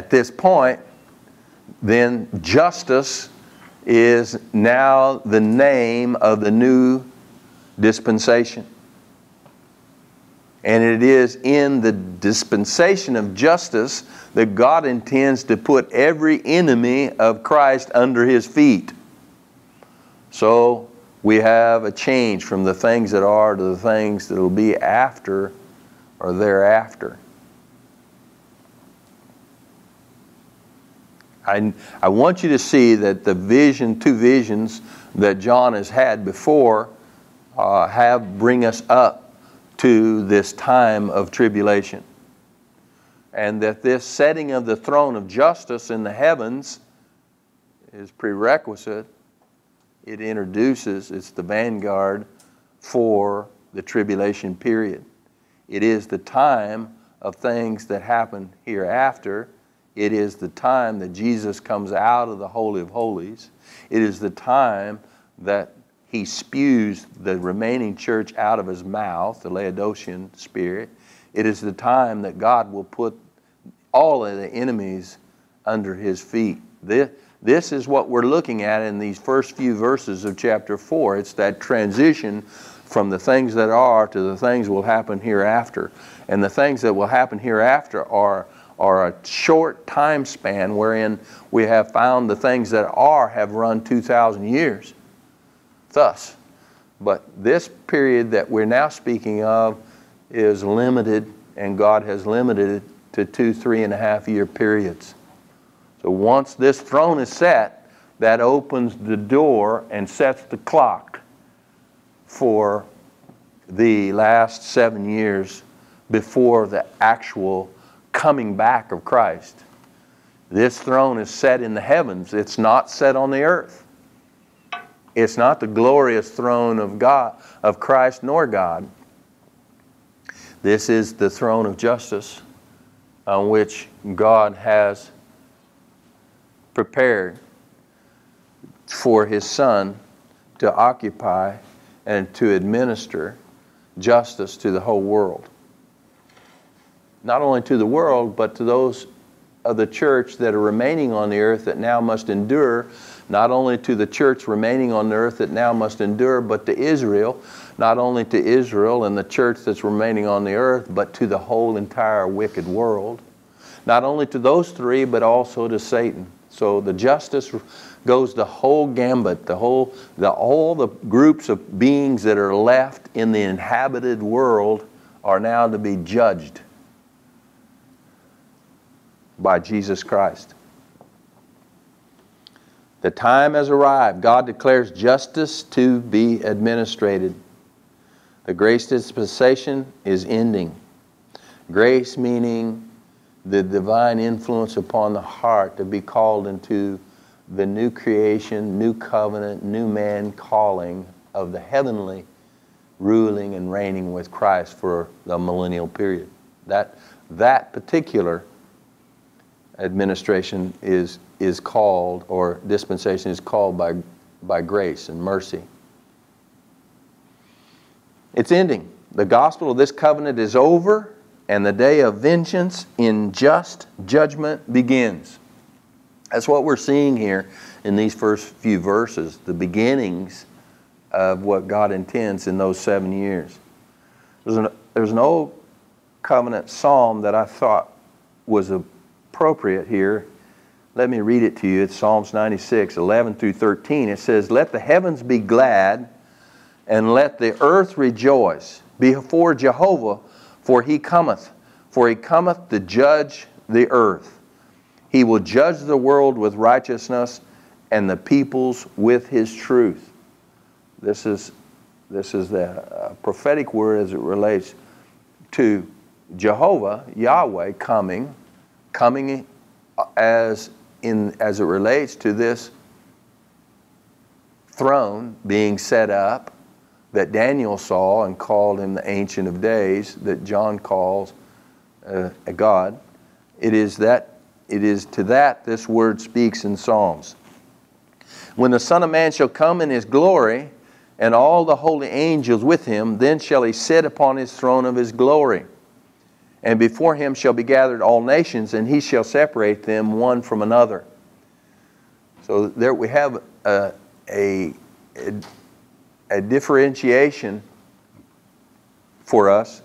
at this point, then justice is now the name of the new dispensation. And it is in the dispensation of justice that God intends to put every enemy of Christ under his feet. So we have a change from the things that are to the things that will be after or thereafter. I want you to see that the vision, two visions that John has had before bring us up to this time of tribulation. And that this setting of the throne of justice in the heavens is prerequisite. It introduces, it's the vanguard for the tribulation period. It is the time of things that happen hereafter. It is the time that Jesus comes out of the Holy of Holies. It is the time that he spews the remaining church out of his mouth, the Laodicean spirit. It is the time that God will put all of the enemies under his feet. This is what we're looking at in these first few verses of chapter 4. It's that transition from the things that are to the things that will happen hereafter. And the things that will happen hereafter are a short time span wherein we have found the things that are have run 2,000 years. Thus, but this period that we're now speaking of is limited, and God has limited it to 2, 3.5 year periods. So once this throne is set, that opens the door and sets the clock for the last 7 years before the actual coming back of Christ. This throne is set in the heavens. It's not set on the earth. It's not the glorious throne of God, of Christ nor God. This is the throne of justice on which God has prepared for his Son to occupy and to administer justice to the whole world. Not only to the world, but to those of the church that are remaining on the earth that now must endure, not only to the church remaining on the earth that now must endure, but to Israel, not only to Israel and the church that's remaining on the earth, but to the whole entire wicked world. Not only to those three, but also to Satan. So the justice goes the whole gambit, all the groups of beings that are left in the inhabited world are now to be judged by Jesus Christ. The time has arrived. God declares justice to be administrated. The grace dispensation is ending. Grace meaning the divine influence upon the heart to be called into the new creation, new covenant, new man calling of the heavenly ruling and reigning with Christ for the millennial period. That particular administration is called, or dispensation is called by grace and mercy. It's ending. The gospel of this covenant is over, and the day of vengeance in just judgment begins. That's what we're seeing here in these first few verses, the beginnings of what God intends in those 7 years. There's an old covenant psalm that I thought was appropriate here. Let me read it to you. It's Psalms 96, 11 through 13. It says, "Let the heavens be glad, and let the earth rejoice before Jehovah, for he cometh to judge the earth. He will judge the world with righteousness, and the peoples with his truth." This is the prophetic word as it relates to Jehovah, Yahweh, coming as it relates to this throne being set up that Daniel saw and called him the Ancient of Days, that John calls a God. It is to that this word speaks in Psalms. "When the Son of Man shall come in his glory, and all the holy angels with him, then shall he sit upon his throne of his glory. And before him shall be gathered all nations, and he shall separate them one from another. So there we have a differentiation for us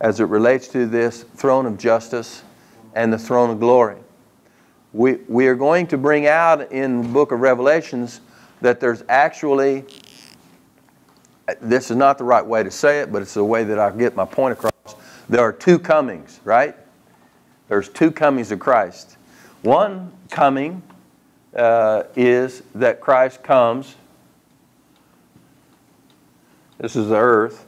as it relates to this throne of justice and the throne of glory. We are going to bring out in the book of Revelations that there's actually, this is not the right way to say it, but it's the way that I get my point across. There are two comings, right? There's two comings of Christ. One coming is that Christ comes. This is the earth.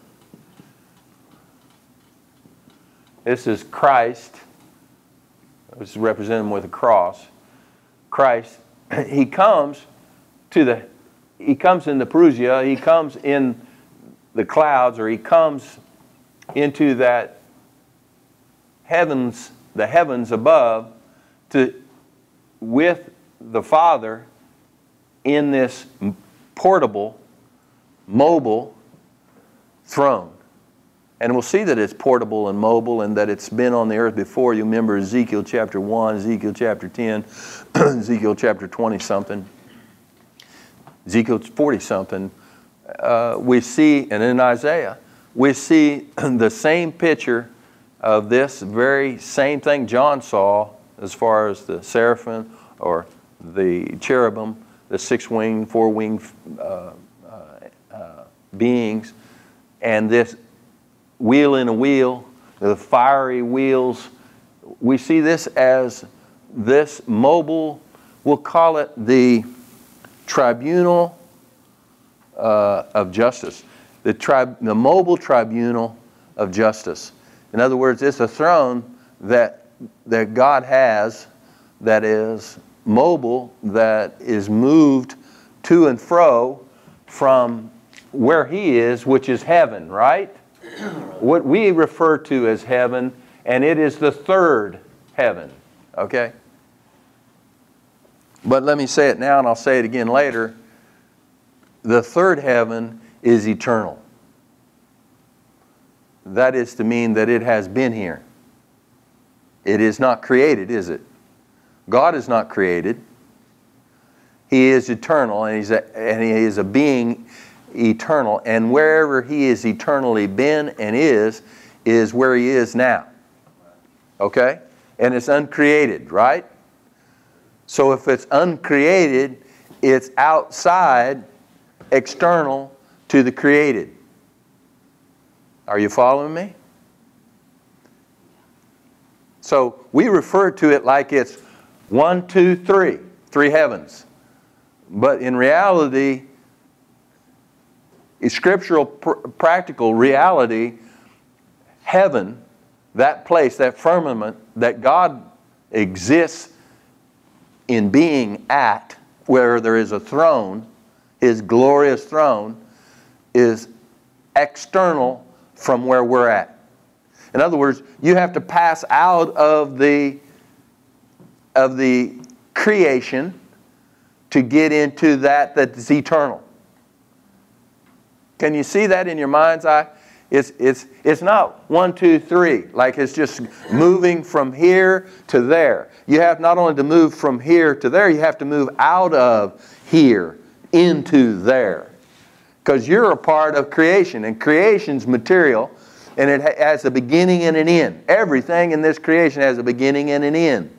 This is Christ. This is represented with a cross. Christ, he comes to the, he comes in the Parousia, he comes in the clouds, or he comes into that heavens, the heavens above, to with the Father in this portable, mobile throne. And we'll see that it's portable and mobile and that it's been on the earth before. You remember Ezekiel chapter 1, Ezekiel chapter 10, Ezekiel chapter 20-something, Ezekiel 40-something. We see, and in Isaiah, we see the same picture of this very same thing John saw as far as the Seraphim or the Cherubim, the six-winged, four-winged beings, and this wheel in a wheel, the fiery wheels. We see this as this mobile, we'll call it the tribunal of justice, the mobile tribunal of justice. In other words, it's a throne that God has that is mobile, that is moved to and fro from where he is, which is heaven, right? What we refer to as heaven, and it is the third heaven, okay? But let me say it now, and I'll say it again later. The third heaven is eternal. That is to mean that it has been here. It is not created, is it? God is not created. He is eternal, and he is a being eternal, and wherever he is eternally been and is where he is now. Okay? And it's uncreated, right? So if it's uncreated, it's outside, external to the created. Are you following me? So we refer to it like it's 1, 2, 3, three heavens. But in reality, scriptural practical reality, heaven, that place, that firmament that God exists in being at, where there is a throne, his glorious throne, is external from where we're at. In other words, you have to pass out of the creation to get into that's eternal. Can you see that in your mind's eye? It's not 1, 2, 3, like it's just moving from here to there. You have not only to move from here to there, you have to move out of here into there. Because you're a part of creation, and creation's material, and it has a beginning and an end. Everything in this creation has a beginning and an end.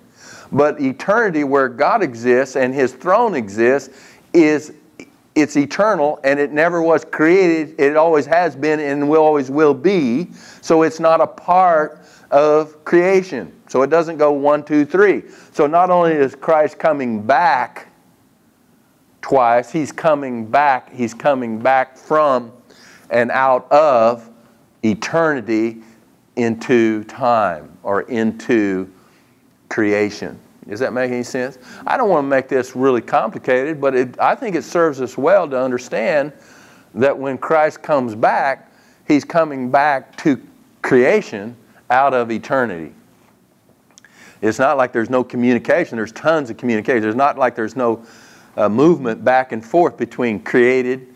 But eternity, where God exists and his throne exists, it's eternal, and it never was created. It always has been and always will be. So it's not a part of creation. So it doesn't go 1, 2, 3. So not only is Christ coming back twice, he's coming back. He's coming back from and out of eternity into time or into creation. Does that make any sense? I don't want to make this really complicated, but I think it serves us well to understand that when Christ comes back, he's coming back to creation out of eternity. It's not like there's no communication. There's tons of communication. It's not like there's no movement back and forth between created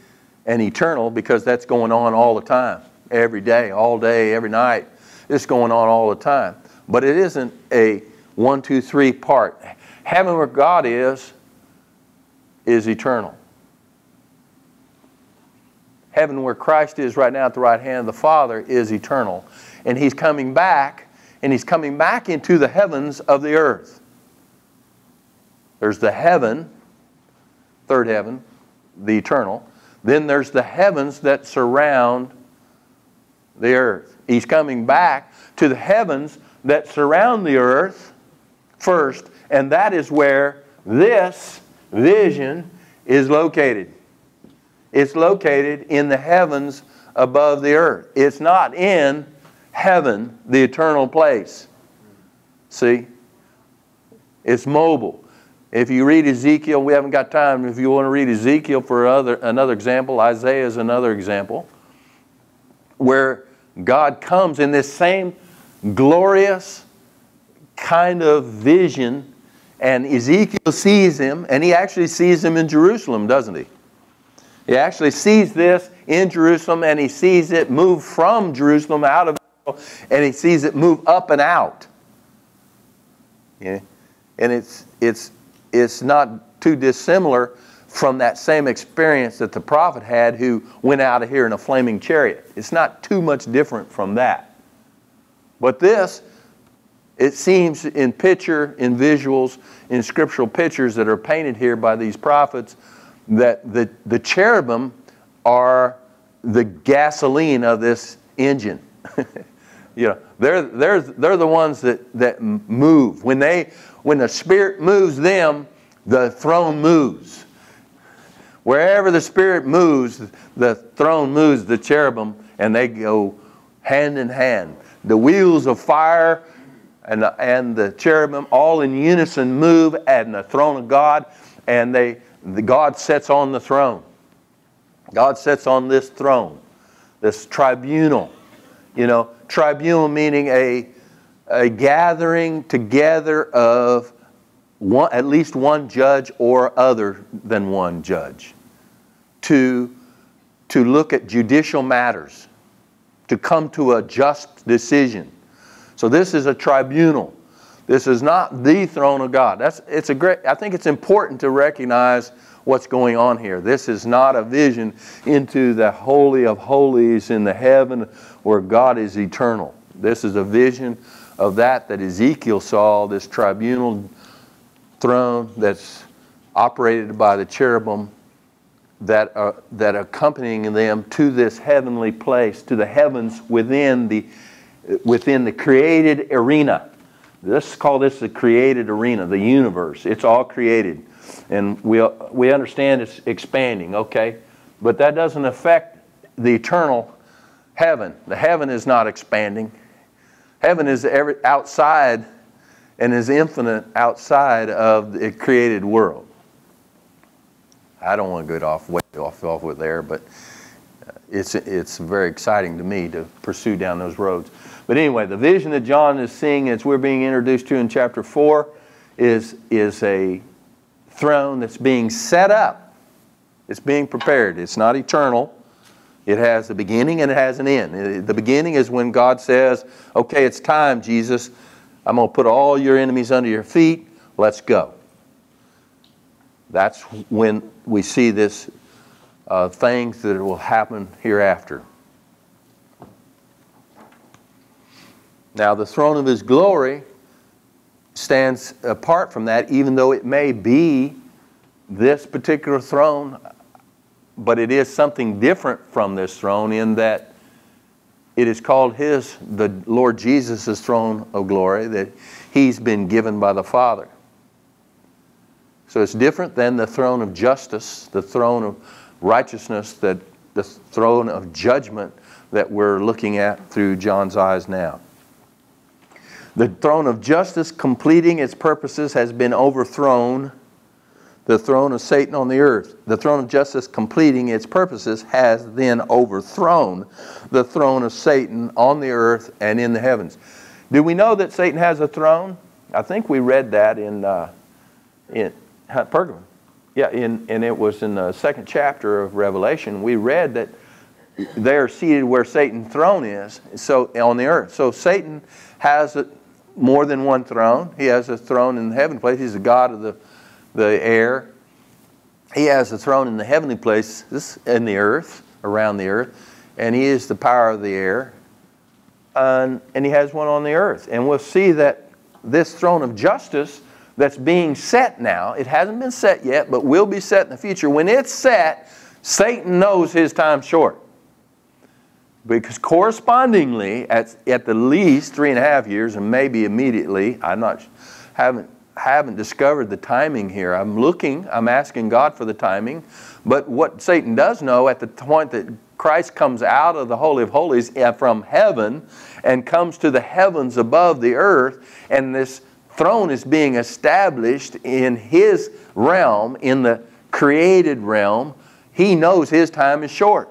and eternal, because that's going on all the time, every day, all day, every night. It's going on all the time. But it isn't a 1, 2, 3 part. Heaven where God is eternal. Heaven where Christ is right now at the right hand of the Father is eternal. And He's coming back, and He's coming back into the heavens of the earth. There's the heaven, third heaven, the eternal. Then there's the heavens that surround the earth. He's coming back to the heavens that surround the earth first, and that is where this vision is located. It's located in the heavens above the earth. It's not in heaven, the eternal place. See? It's mobile. If you read Ezekiel, we haven't got time. If you want to read Ezekiel for another example, Isaiah is another example, where God comes in this same glorious kind of vision, and Ezekiel sees Him, and he actually sees Him in Jerusalem, doesn't he? He actually sees this in Jerusalem, and he sees it move from Jerusalem out of Israel, and he sees it move up and out. Yeah. And it's not too dissimilar from that same experience that the prophet had who went out of here in a flaming chariot. It's not too much different from that. But this, it seems in picture, in visuals, in scriptural pictures that are painted here by these prophets, that the cherubim are the gasoline of this engine. You know, they're the ones that move. When the Spirit moves them, the throne moves. Wherever the Spirit moves, the throne moves the cherubim, and they go hand in hand. The wheels of fire and the cherubim all in unison move at the throne of God, and God sits on the throne. God sits on this throne, this tribunal. You know, tribunal meaning a gathering together of at least one judge or other than one judge to look at judicial matters, to come to a just decision. So this is a tribunal. This is not the throne of God. I think it's important to recognize what's going on here. This is not a vision into the Holy of Holies in the heaven where God is eternal. This is a vision of that Ezekiel saw, this tribunal throne that's operated by the cherubim that accompanying them to this heavenly place, to the heavens within the created arena. Let's call this the created arena, the universe. It's all created. And we understand it's expanding, okay? But that doesn't affect the eternal heaven. The heaven is not expanding. Heaven is outside and is infinite outside of the created world. I don't want to get off with there, but it's very exciting to me to pursue down those roads. But anyway, the vision that John is seeing as we're being introduced to in chapter 4 is a throne that's being set up. It's being prepared. It's not eternal. It has a beginning and it has an end. The beginning is when God says, okay, it's time, Jesus. I'm going to put all your enemies under your feet. Let's go. That's when we see this things that will happen hereafter. Now, the throne of His glory stands apart from that, even though it may be this particular throne, but it is something different from this throne in that it is called the Lord Jesus' throne of glory that He's been given by the Father. So it's different than the throne of justice, the throne of righteousness, the throne of judgment that we're looking at through John's eyes now. The throne of justice completing its purposes has been overthrown. The throne of Satan on the earth. The throne of justice completing its purposes has then overthrown the throne of Satan on the earth and in the heavens. Do we know that Satan has a throne? I think we read that in Pergamum. Yeah, and it was in the second chapter of Revelation. We read that They are seated where Satan's throne is, so on the earth. So Satan has more than one throne. He has a throne in the heavenly place. He's the god of the air. He has a throne in the heavenly places, in the earth, around the earth, and he is the power of the air. And he has one on the earth. And we'll see that this throne of justice that's being set now, it hasn't been set yet, but will be set in the future. When it's set, Satan knows his time's short. Because correspondingly, at the least 3.5 years, and maybe immediately, I haven't discovered the timing here. I'm looking, I'm asking God for the timing. But what Satan does know, at the point that Christ comes out of the Holy of Holies from heaven and comes to the heavens above the earth, and this throne is being established in his realm, in the created realm, he knows his time is short.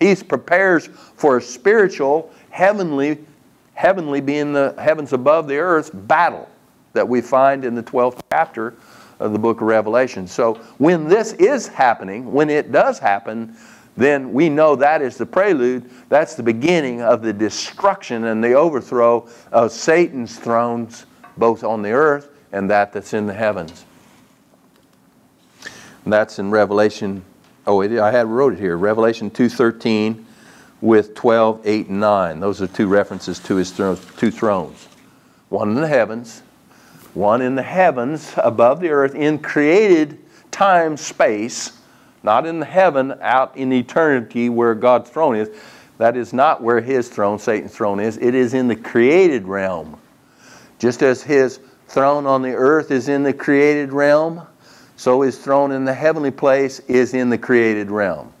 He prepares for a spiritual, heavenly being the heavens above the earth battle that we find in the 12th chapter of the book of Revelation. So when this is happening, when it does happen, then we know that is the prelude. That's the beginning of the destruction and the overthrow of Satan's thrones, both on the earth and that's in the heavens. And that's in Revelation. Oh, I had wrote it here. Revelation 2:13 with 12, 8, and 9. Those are two references to his thrones, two thrones. One in the heavens. One in the heavens above the earth in created time, space. Not in heaven, out in eternity where God's throne is. That is not where his throne, Satan's throne is. It is in the created realm. Just as his throne on the earth is in the created realm, so his throne in the heavenly place is in the created realm.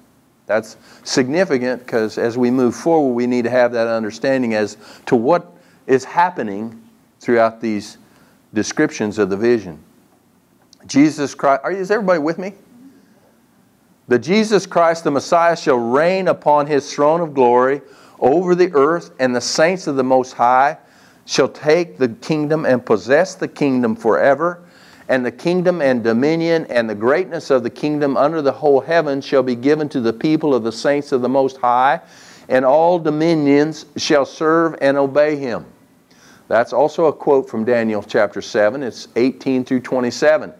That's significant because as we move forward, we need to have that understanding as to what is happening throughout these descriptions of the vision. Jesus Christ, is everybody with me? The Jesus Christ, the Messiah, shall reign upon his throne of glory over the earth, and the saints of the Most High shall take the kingdom and possess the kingdom forever. And the kingdom and dominion and the greatness of the kingdom under the whole heaven shall be given to the people of the saints of the Most High, and all dominions shall serve and obey him. That's also a quote from Daniel chapter 7. It's 18 through 27.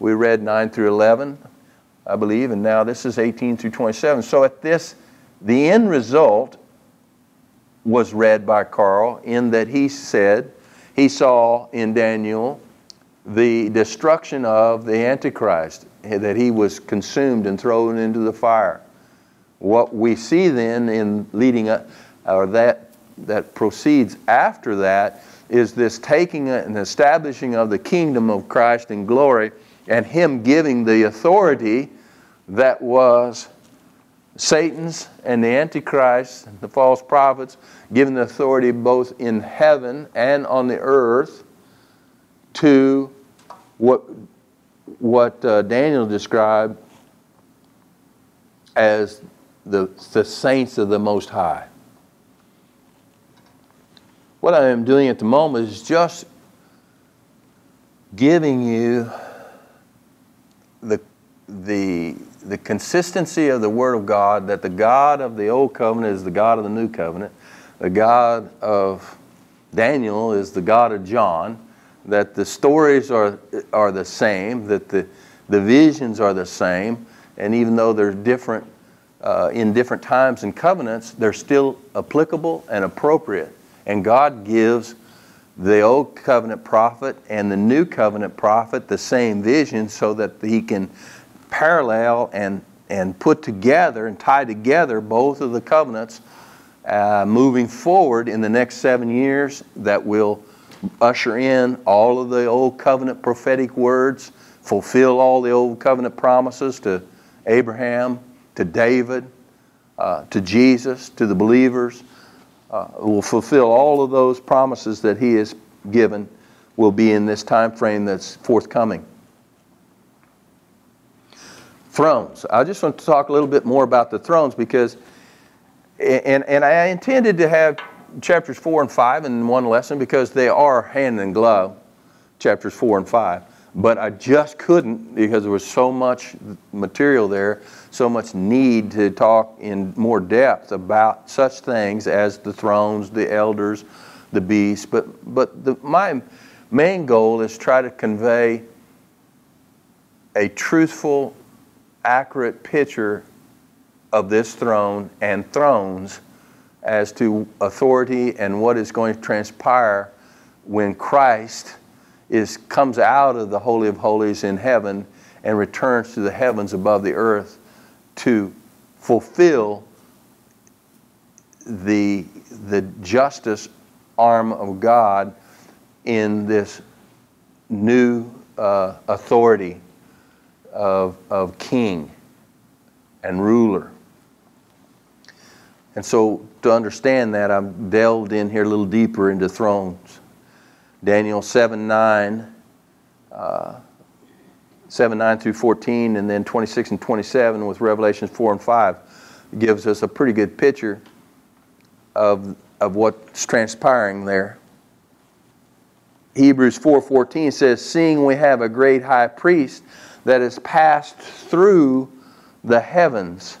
We read 9 through 11. I believe, and now this is 18 through 27. So at this, the end result was read by Carl in that he said he saw in Daniel the destruction of the Antichrist, that he was consumed and thrown into the fire. What we see then in leading up, or that proceeds after that, is this taking and establishing of the kingdom of Christ in glory and him giving the authority that was Satan's and the Antichrist, the false prophets, given the authority both in heaven and on the earth to what Daniel described as the saints of the Most High. What I am doing at the moment is just giving you the consistency of the Word of God, that the God of the Old Covenant is the God of the New Covenant, the God of Daniel is the God of John, that the stories are the same, that the visions are the same, and even though they're different in different times and covenants, they're still applicable and appropriate. And God gives the Old Covenant prophet and the New Covenant prophet the same vision so that he can parallel and put together and tie together both of the covenants moving forward in the next 7 years that will usher in all of the Old Covenant prophetic words, fulfill all the Old Covenant promises to Abraham, to David, to Jesus, to the believers. Will fulfill all of those promises that he has given will be in this time frame that's forthcoming. Thrones. I just want to talk a little bit more about the thrones because, and I intended to have chapters 4 and 5 in one lesson because they are hand in glove, chapters 4 and 5. But I just couldn't, because there was so much material there, so much need to talk in more depth about such things as the thrones, the elders, the beasts. But my main goal is try to convey a truthful, accurate picture of this throne and thrones as to authority and what is going to transpire when Christ comes out of the Holy of Holies in heaven and returns to the heavens above the earth to fulfill the justice arm of God in this new authority of king and ruler. And so to understand that, I've delved in here a little deeper into thrones. Daniel 7:9, 7:9 through 14, and then 26 and 27 with Revelations 4 and 5 gives us a pretty good picture of what's transpiring there. Hebrews 4:14 says, "Seeing we have a great high priest that has passed through the heavens,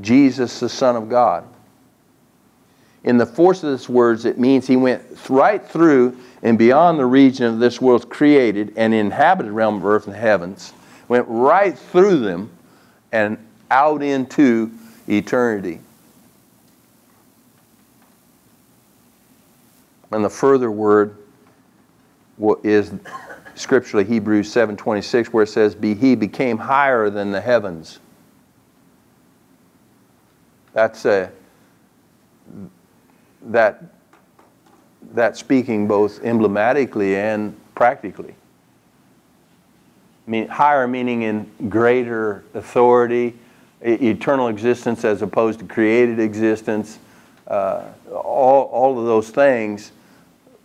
Jesus the Son of God." In the force of this words, it means he went right through and beyond the region of this world's created and inhabited realm of earth and heavens, went right through them and out into eternity. And the further word is scripturally Hebrews 7:26, where it says, "He became higher than the heavens." That's that speaking both emblematically and practically. I mean, higher meaning in greater authority, eternal existence as opposed to created existence. All of those things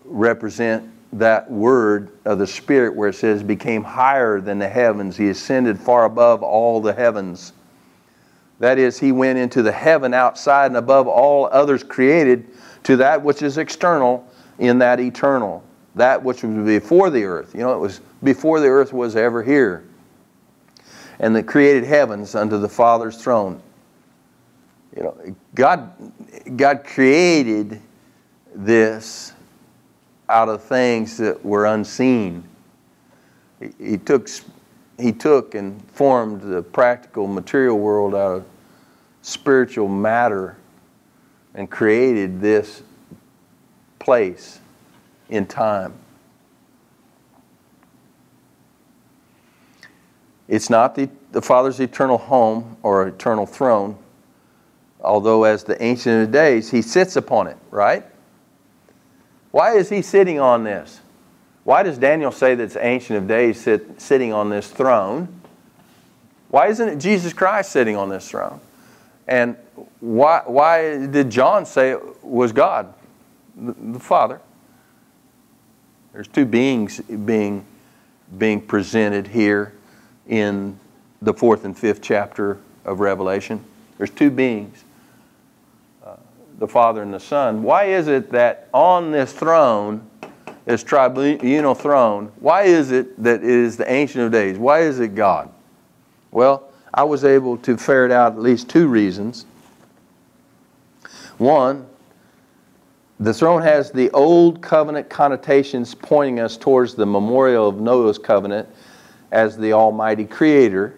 represent that word of the Spirit where it says, "Became higher than the heavens. He ascended far above all the heavens." That is, he went into the heaven outside and above all others created, to that which is external in that eternal, that which was before the earth. You know, it was before the earth was ever here. And that created heavens unto the Father's throne. You know, God created this out of things that were unseen. He took and formed the practical material world out of spiritual matter and created this place in time. It's not the Father's eternal home or eternal throne, although as the Ancient of Days, he sits upon it, right? Why is he sitting on this? Why does Daniel say that the Ancient of Days sitting on this throne? Why isn't it Jesus Christ sitting on this throne? And why did John say it was God, the Father? There's two beings being presented here in the 4th and 5th chapter of Revelation. There's two beings, the Father and the Son. Why is it that on this throne, this tribunal throne, why is it that it is the Ancient of Days? Why is it God? Well, I was able to ferret out at least two reasons. One, the throne has the old covenant connotations pointing us towards the memorial of Noah's covenant as the Almighty Creator,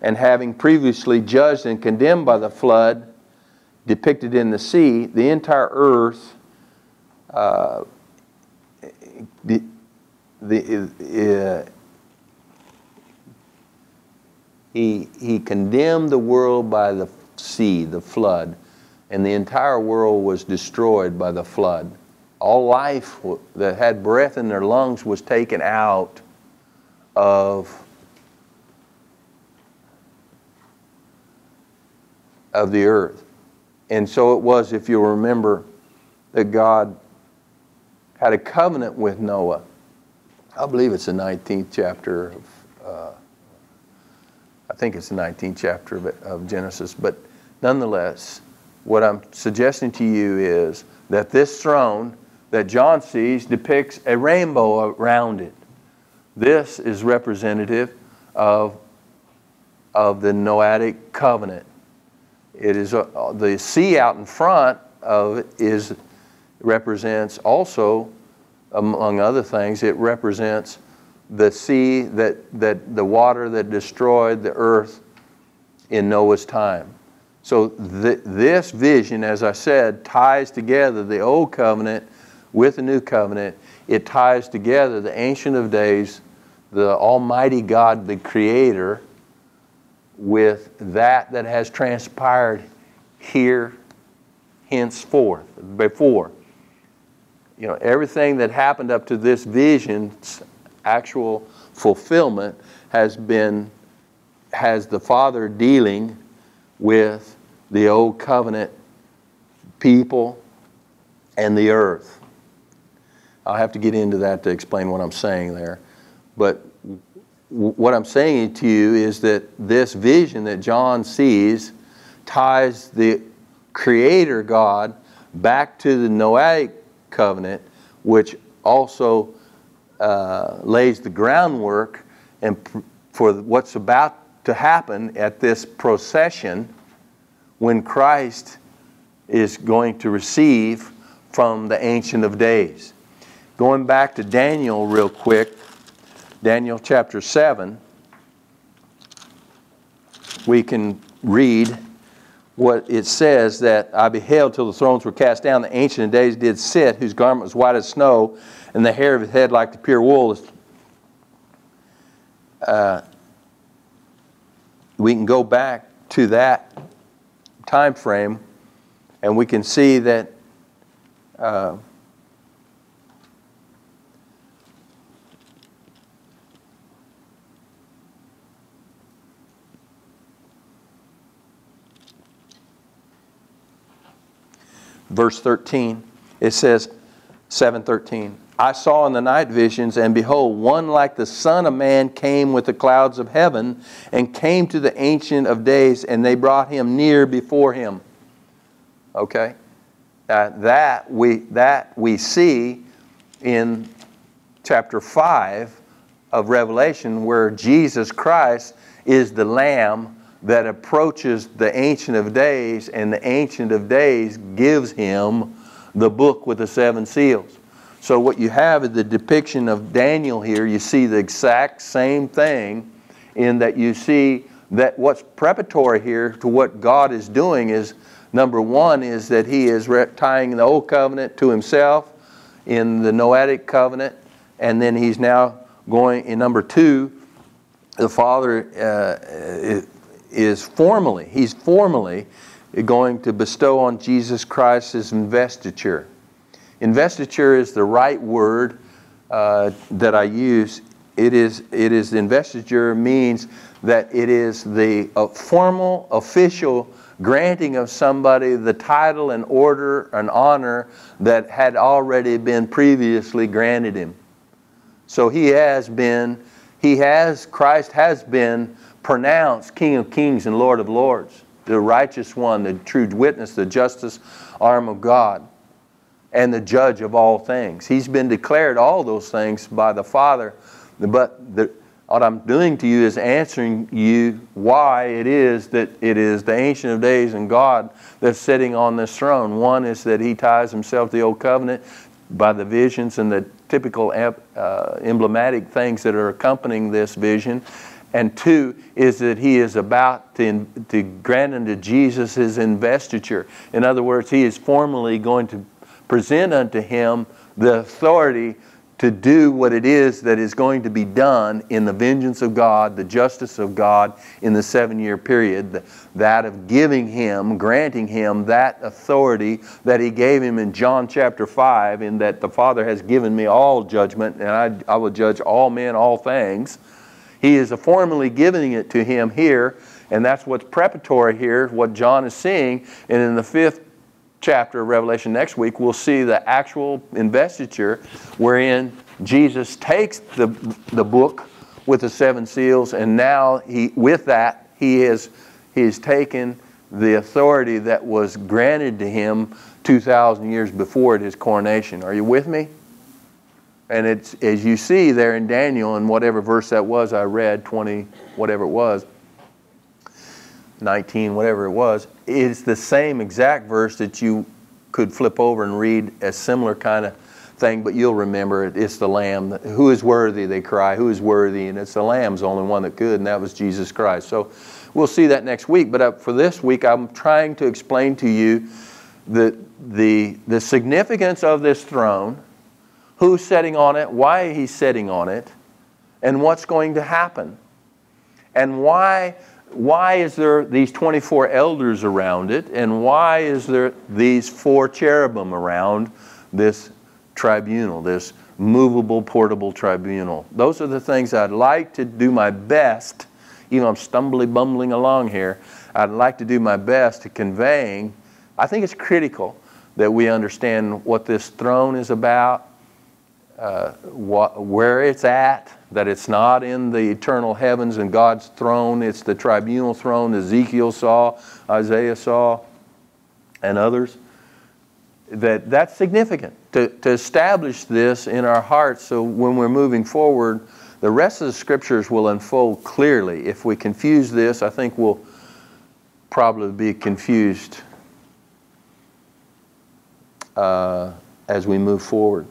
and having previously judged and condemned by the flood depicted in the sea, the entire earth he condemned the world by the sea, the flood, and the entire world was destroyed by the flood. All life that had breath in their lungs was taken out of the earth. And so it was, if you'll remember, that God had a covenant with Noah. I believe it's the 19th chapter of I think it's the 19th chapter of Genesis, but nonetheless, what I'm suggesting to you is that this throne that John sees depicts a rainbow around it. This is representative of the Noahic covenant. It is the sea out in front of it represents also, among other things, it represents the sea that the water that destroyed the earth in Noah's time. So this vision, as I said, ties together the old covenant with the new covenant. It ties together the Ancient of Days, the Almighty God, the Creator, with that has transpired here, henceforth, before. You know, everything that happened up to this vision's actual fulfillment has the Father dealing with the old covenant people and the earth. I'll have to get into that to explain what I'm saying there. But what I'm saying to you is that this vision that John sees ties the Creator God back to the Noahic covenant, which also lays the groundwork for what's about to happen at this procession when Christ is going to receive from the Ancient of Days. Going back to Daniel real quick, Daniel chapter 7, we can read what it says, that I beheld till the thrones were cast down, the Ancient of Days did sit, whose garment was white as snow, and the hair of his head like the pure wool. We can go back to that time frame, and we can see that verse 13, it says, 7:13, I saw in the night visions, and behold, one like the Son of Man came with the clouds of heaven, and came to the Ancient of Days, and they brought him near before him. Okay? That we see in chapter 5 of Revelation, where Jesus Christ is the Lamb that approaches the Ancient of Days, and the Ancient of Days gives him the book with the 7 seals. So what you have is the depiction of Daniel here. You see the exact same thing, in that you see that what's preparatory here to what God is doing is, number one, is that he is tying the old covenant to himself in the Noahic covenant, and then he's now going in number two, the Father is formally going to bestow on Jesus Christ his investiture. Investiture is the right word that I use. It is the investiture means that it is the formal, official granting of somebody the title and order and honor that had already been previously granted him. So Christ has been pronounced King of Kings and Lord of Lords, the righteous one, the true witness, the justice arm of God, and the judge of all things. He's been declared all those things by the Father, but what I'm doing to you is answering you why it is that it is the Ancient of Days and God that's sitting on this throne. One is that he ties himself to the old covenant by the visions and the typical emblematic things that are accompanying this vision. And two is that he is about to grant unto Jesus his investiture. In other words, he is formally going to present unto him the authority to do what it is that is going to be done in the vengeance of God, the justice of God in the 7-year period, that of giving him, granting him that authority that he gave him in John chapter 5, in that the Father has given me all judgment, and I will judge all men, all things. He is formally giving it to him here, and that's what's preparatory here, what John is seeing. And in the 5th chapter of Revelation next week, we'll see the actual investiture wherein Jesus takes the book with the 7 seals, and now he has taken the authority that was granted to him 2,000 years before at his coronation. Are you with me? And it's, as you see there in Daniel, in whatever verse that was I read, 20, whatever it was, 19, whatever it was, it's the same exact verse that you could flip over and read a similar kind of thing, but you'll remember it. It's the Lamb. Who is worthy, they cry, who is worthy? And it's the Lamb's the only one that could, and that was Jesus Christ. So we'll see that next week. But for this week, I'm trying to explain to you the significance of this throne, who's sitting on it, why he's sitting on it, and what's going to happen. And why is there these 24 elders around it, and why is there these 4 cherubim around this tribunal, this movable, portable tribunal? Those are the things I'd like to do my best, even though I'm bumbling along here, I'd like to do my best to conveying. I think it's critical that we understand what this throne is about, where it's at, that it's not in the eternal heavens and God's throne. It's the tribunal throne Ezekiel saw, Isaiah saw, and others. That's significant to establish this in our hearts, so when we're moving forward, the rest of the scriptures will unfold clearly. If we confuse this, I think we'll probably be confused as we move forward.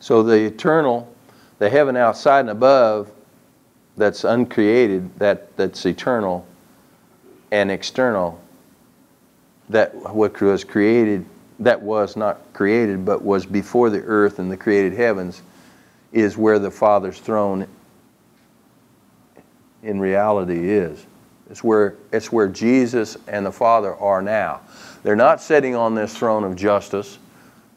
So the eternal, the heaven outside and above, that's uncreated, that's eternal, and external, that what was created, that was not created, but was before the earth and the created heavens, is where the Father's throne in reality is. It's where Jesus and the Father are now. They're not sitting on this throne of justice.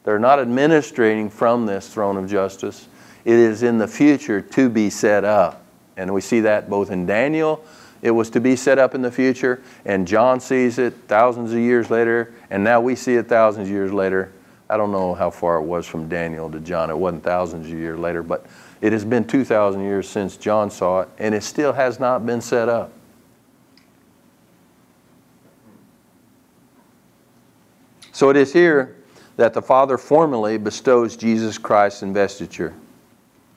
They're not administrating from this throne of justice. It is in the future to be set up. And we see that both in Daniel, it was to be set up in the future, and John sees it thousands of years later, and now we see it thousands of years later. I don't know how far it was from Daniel to John. It wasn't thousands of years later, but it has been 2,000 years since John saw it, and it still has not been set up. So it is here that the Father formally bestows Jesus Christ's investiture.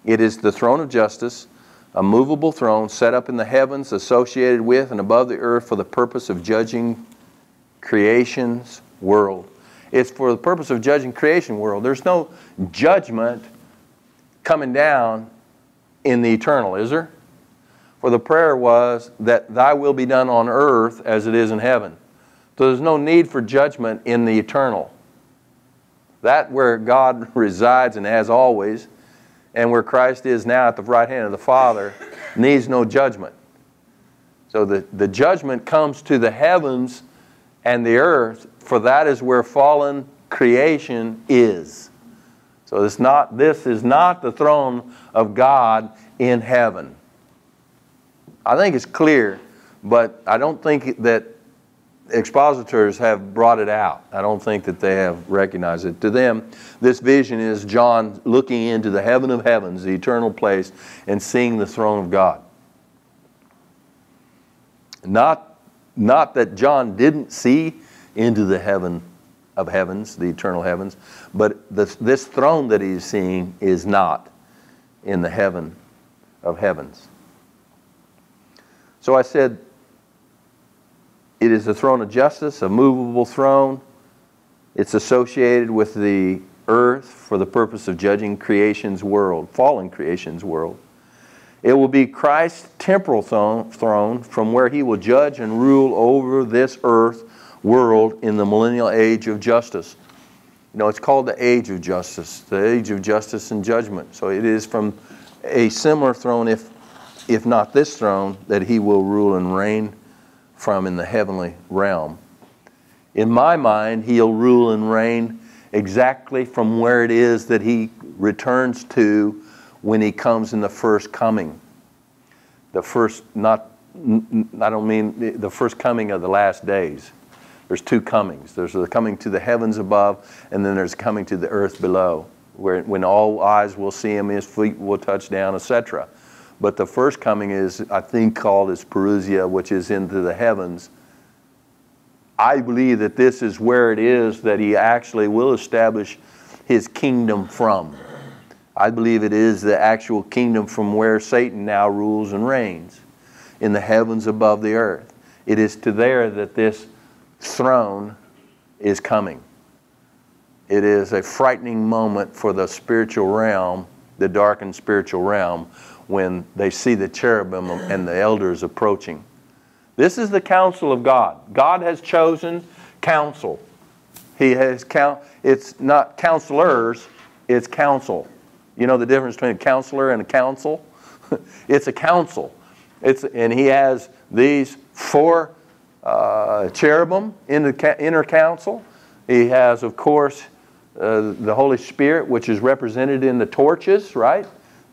It is the throne of justice, a movable throne set up in the heavens, associated with and above the earth for the purpose of judging creation's world. It's for the purpose of judging creation world. There's no judgment coming down in the eternal, is there? For the prayer was that thy will be done on earth as it is in heaven. So there's no need for judgment in the eternal. That's where God resides and has always, and where Christ is now at the right hand of the Father, needs no judgment. So the judgment comes to the heavens and the earth, for that is where fallen creation is. So this is not the throne of God in heaven. I think it's clear, but I don't think that expositors have brought it out. I don't think that they have recognized it. To them, this vision is John looking into the heaven of heavens, the eternal place, and seeing the throne of God. Not that John didn't see into the heaven of heavens, the eternal heavens, but this throne that he's seeing is not in the heaven of heavens. So I said, it is the throne of justice, a movable throne. It's associated with the earth for the purpose of judging creation's world, fallen creation's world. It will be Christ's temporal throne from where he will judge and rule over this earth world in the millennial age of justice. You know, it's called the age of justice and judgment. So it is from a similar throne, if not this throne, that he will rule and reign from in the heavenly realm. In my mind, he'll rule and reign exactly from where it is that he returns to when he comes in the first coming. The first, I don't mean the first coming of the last days. There's two comings. There's the coming to the heavens above, and then there's coming to the earth below, where when all eyes will see him, his feet will touch down, etc. But the first coming is, I think, called as Parousia, which is into the heavens. I believe that this is where it is that he actually will establish his kingdom from. I believe it is the actual kingdom from where Satan now rules and reigns, in the heavens above the earth. It is to there that this throne is coming. It is a frightening moment for the spiritual realm, the darkened spiritual realm, when they see the cherubim and the elders approaching. This is the counsel of God. God has chosen counsel. He has it's not counselors, it's counsel. You know the difference between a counselor and a counsel? It's a counsel. And he has these four cherubim in the inner council. He has, of course, the Holy Spirit, which is represented in the torches, right?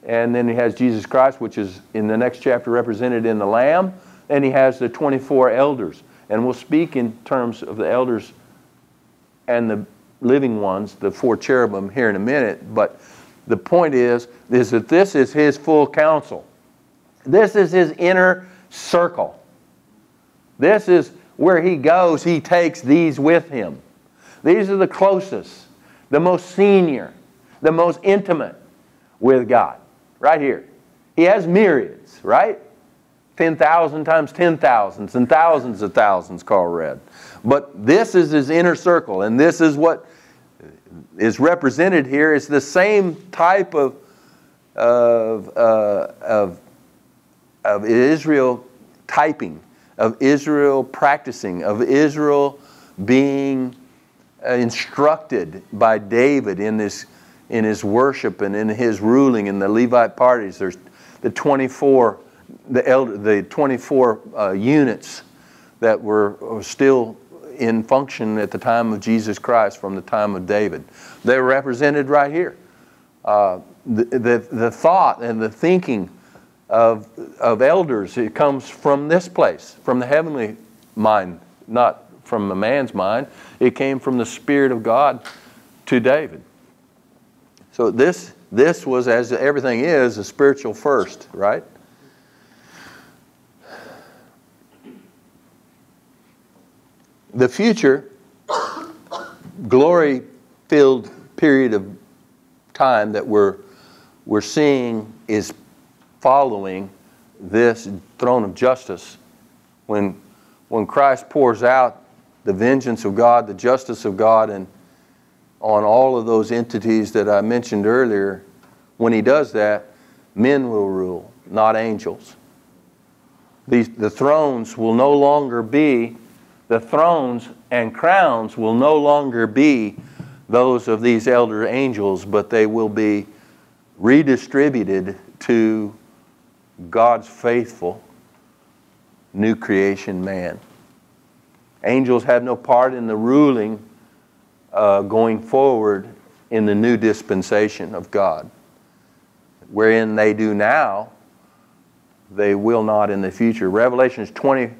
And then he has Jesus Christ, which is in the next chapter represented in the Lamb. And he has the 24 elders. And we'll speak in terms of the elders and the living ones, the four cherubim, here in a minute. But the point is that this is his full counsel. This is his inner circle. This is where he goes. He takes these with him. These are the closest, the most senior, the most intimate with God. Right here. He has myriads, right? 10,000 times 10,000s and thousands of thousands, Carl read. But this is his inner circle, and this is what is represented here. It's the same type of Israel typing, of Israel practicing, of Israel being instructed by David in his worship and in his ruling in the Levite parties. There's the 24, the 24 units that were still in function at the time of Jesus Christ from the time of David. They're represented right here. The thought and the thinking of elders, it comes from this place, from the heavenly mind, not from the man's mind. It came from the Spirit of God to David. So this was, as everything is, a spiritual first, right? The future glory-filled period of time that we're seeing is following this throne of justice, when Christ pours out the vengeance of God, the justice of God, and on all of those entities that I mentioned earlier. When he does that, men will rule, not angels. The thrones will no longer be, the thrones and crowns will no longer be those of these elder angels, but they will be redistributed to God's faithful new creation man. Angels have no part in the ruling going forward in the new dispensation of God. Wherein they do now, they will not in the future. Revelation 20,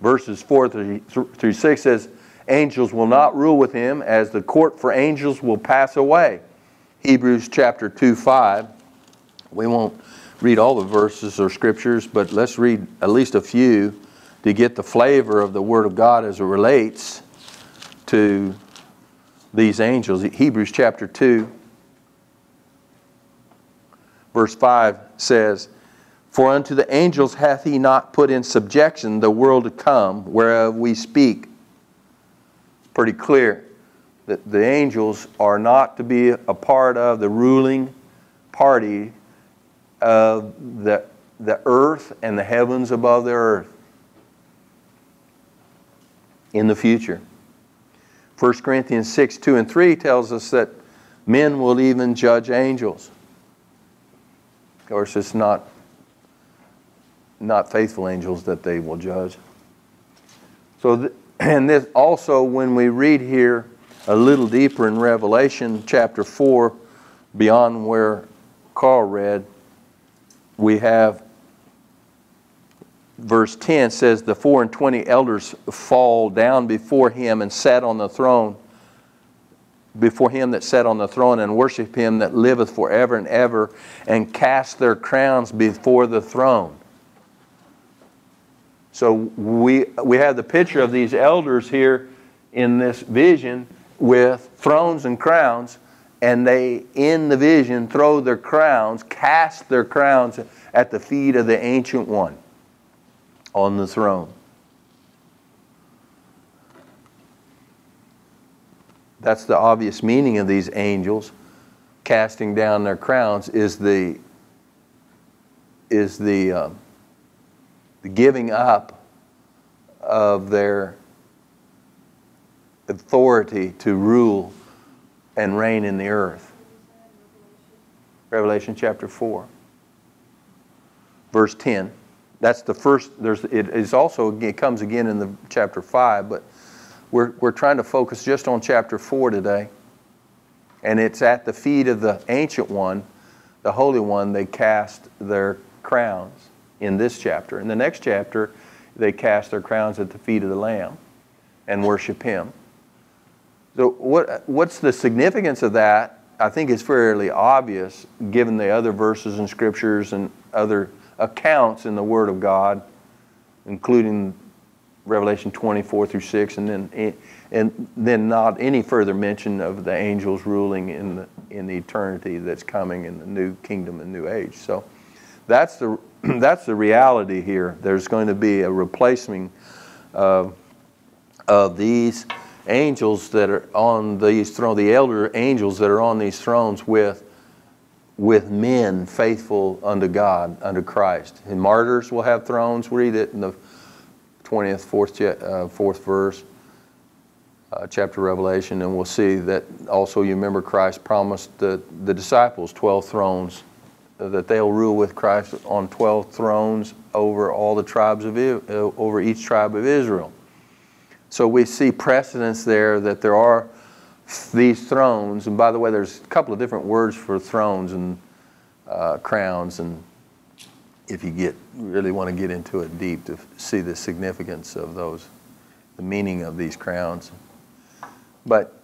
verses 4 through 6 says, "Angels will not rule with him, as the court for angels will pass away." Hebrews chapter 2, 5. We won't read all the verses or scriptures, but let's read at least a few to get the flavor of the Word of God as it relates to these angels. Hebrews chapter 2, verse 5 says, "For unto the angels hath he not put in subjection the world to come, whereof we speak." Pretty clear that the angels are not to be a part of the ruling party of the earth and the heavens above the earth in the future. 1 Corinthians 6, 2 and 3 tells us that men will even judge angels. Of course, it's not faithful angels that they will judge. So, and this also, when we read here a little deeper in Revelation chapter 4, beyond where Carl read, we have verse 10 says, "The 4 and 20 elders fall down before him and sat on the throne, before him that sat on the throne, and worship him that liveth forever and ever, and cast their crowns before the throne. So we have the picture of these elders here in this vision with thrones and crowns, and they, in the vision, throw their crowns, cast their crowns at the feet of the Ancient One on the throne. That's the obvious meaning of these angels. Casting down their crowns is the giving up of their authority to rule and reign in the earth. Revelation chapter 4, verse 10. That's the first. It comes again in the chapter 5, but we're trying to focus just on chapter 4 today. And it's at the feet of the Ancient One, the Holy One, they cast their crowns in this chapter. In the next chapter, they cast their crowns at the feet of the Lamb and worship him. So what's the significance of that? I think it's fairly obvious given the other verses and scriptures and other accounts in the Word of God, including Revelation 24 through 6, and then not any further mention of the angels ruling in the eternity that's coming in the new kingdom and new age. So that's the reality here. There's going to be a replacement of these angels that are on these thrones, the elder angels that are on these thrones, with men faithful unto God, unto Christ. And martyrs will have thrones. Read it in the 20th, fourth verse, chapter Revelation, and we'll see that also. You remember Christ promised the disciples 12 thrones, that they'll rule with Christ on 12 thrones over all the tribes of over each tribe of Israel. So we see precedence there that there are these thrones, and by the way, there's a couple of different words for thrones and crowns, and if you really want to get into it deep to see the significance of those, the meaning of these crowns. But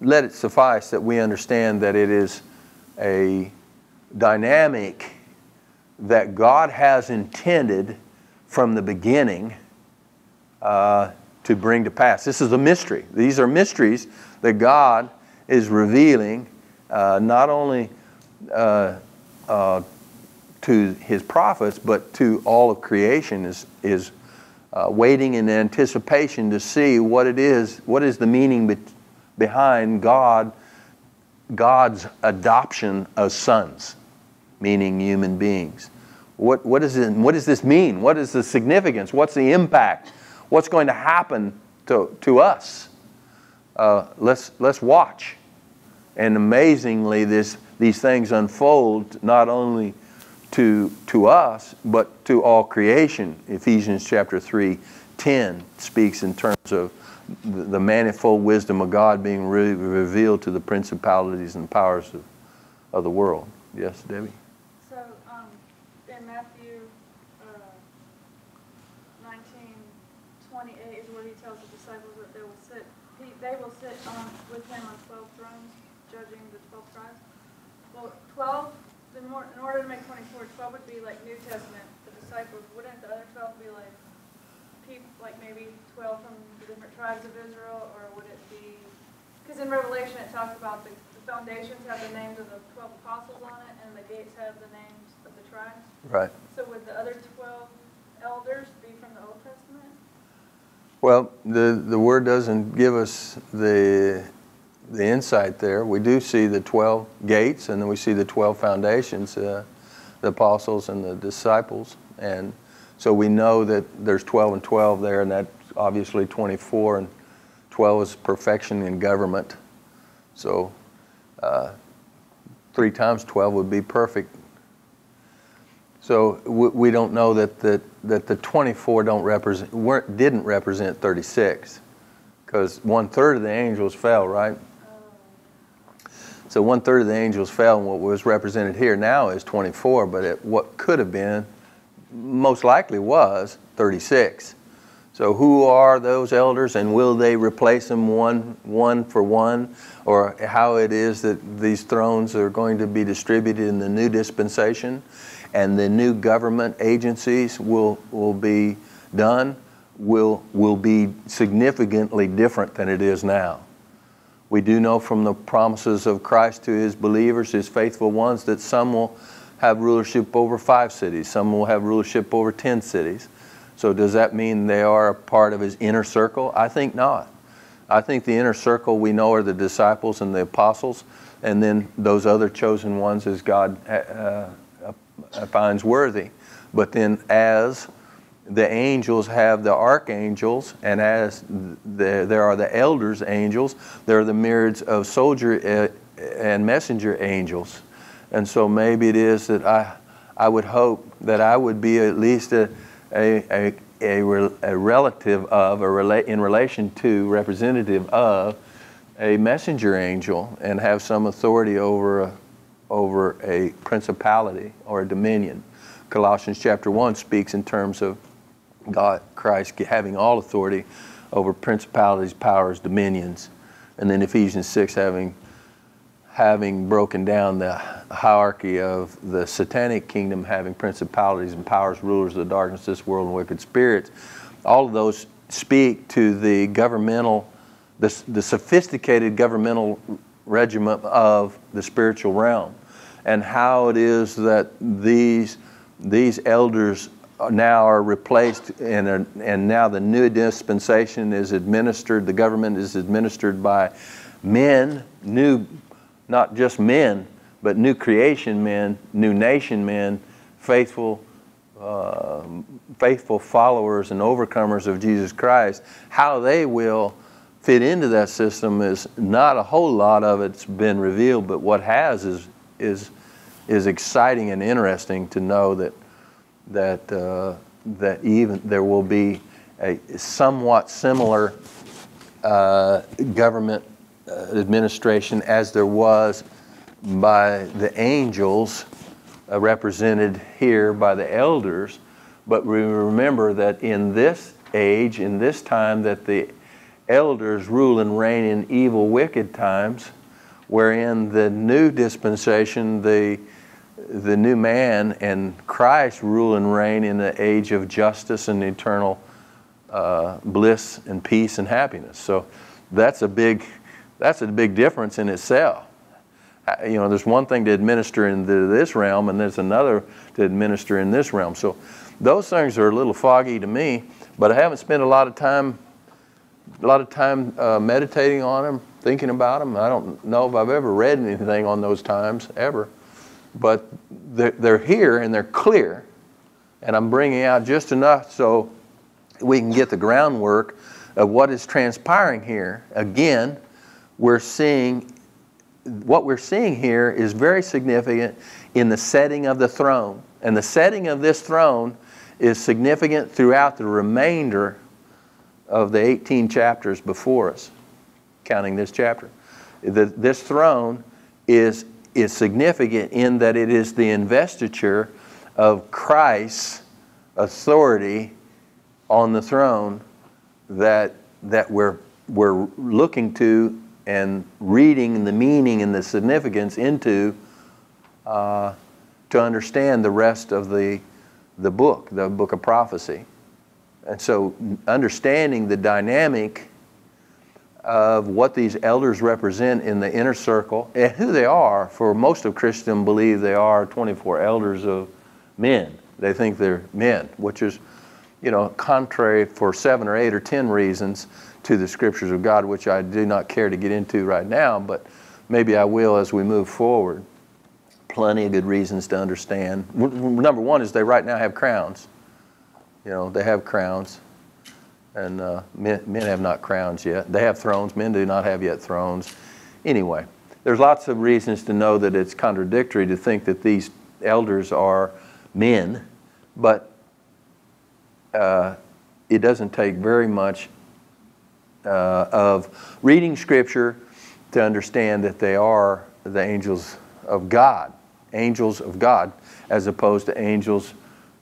let it suffice that we understand that it is a dynamic that God has intended from the beginning to bring to pass. This is a mystery. These are mysteries that God is revealing not only to his prophets, but to all of creation is waiting in anticipation to see what it is. What is the meaning behind God's adoption of sons, meaning human beings? What is it? What does this mean? What is the significance? What's the impact? What's going to happen to us? Let's watch. And amazingly, these things unfold not only to us, but to all creation. Ephesians chapter 3:10 speaks in terms of the manifold wisdom of God being revealed to the principalities and powers of the world. Yes, Debbie? So in Matthew 19:28 is what he tells the disciples that they will sit. They will sit with him on 12 thrones, judging the 12 tribes. Well, 12. In order to make 24, 12 would be like New Testament, the disciples. Wouldn't the other 12 be like people, like maybe 12 from the different tribes of Israel, or would it be? Because in Revelation it talks about the foundations have the names of the 12 apostles on it, and the gates have the names of the tribes. Right. So would the other 12 elders be from the Old Testament? Well, the word doesn't give us the insight there. We do see the 12 gates, and then we see the 12 foundations, the apostles and the disciples. And so we know that there's 12 and 12 there, and that's obviously 24, and 12 is perfection in government. So 3 times 12 would be perfect. So we don't know that the 24 didn't represent 36, because 1/3 of the angels fell, right? So 1/3 of the angels fell, and what was represented here now is 24, but what could have been most likely was 36. So who are those elders, and will they replace them one for one? Or how it is that these thrones are going to be distributed in the new dispensation, and the new government agencies will be done, will be significantly different than it is now. We do know from the promises of Christ to His believers, His faithful ones, that some will have rulership over 5 cities. Some will have rulership over 10 cities. So does that mean they are a part of His inner circle? I think not. I think the inner circle we know are the disciples and the apostles, and then those other chosen ones as God finds worthy. But then as the angels have the archangels, and as there are the elders angels, there are the myriads of soldier and messenger angels. And so maybe it is that I would hope that I would be at least a relative of, or in relation to, representative of a messenger angel, and have some authority over a principality or a dominion. Colossians chapter 1 speaks in terms of God, Christ having all authority over principalities, powers, dominions, and then Ephesians 6 having broken down the hierarchy of the satanic kingdom, having principalities and powers, rulers of the darkness, this world, and wicked spirits. All of those speak to the governmental, the sophisticated governmental regiment of the spiritual realm, and how it is that these elders now are replaced, and now the new dispensation is administered, the government is administered by men, not just men, but new creation men, new nation men, faithful followers and overcomers of Jesus Christ. How they will fit into that system is not a whole lot of it's been revealed, but what has is exciting and interesting to know that even there will be a somewhat similar government administration as there was by the angels, represented here by the elders. But we remember that in this age, in this time, that the elders rule and reign in evil, wicked times, wherein the new dispensation, the new man and Christ rule and reign in the age of justice and eternal bliss and peace and happiness. So that's a big difference in itself. You know, there's one thing to administer in this realm, and there's another to administer in this realm. So those things are a little foggy to me, but I haven't spent a lot of time meditating on them, thinking about them. I don't know if I've ever read anything on those times, ever. But they're here, and they're clear, and I'm bringing out just enough so we can get the groundwork of what is transpiring here. Again, what we're seeing here is very significant in the setting of the throne. And the setting of this throne is significant throughout the remainder of the 18 chapters before us, counting this chapter. This throne is significant in that it is the investiture of Christ's authority on the throne that we're looking to and reading the meaning and the significance into to understand the rest of the book of prophecy. And so understanding the dynamic of what these elders represent in the inner circle and who they are. For most of Christians believe they are 24 elders of men. They think they're men, which is, you know, contrary for 7 or 8 or 10 reasons to the Scriptures of God, which I do not care to get into right now, but maybe I will as we move forward. Plenty of good reasons to understand. Number one is they right now have crowns. You know, they have crowns, and men have not crowns yet. They have thrones. Men do not have yet thrones. Anyway, there's lots of reasons to know that it's contradictory to think that these elders are men, but it doesn't take very much of reading Scripture to understand that they are the angels of God, as opposed to angels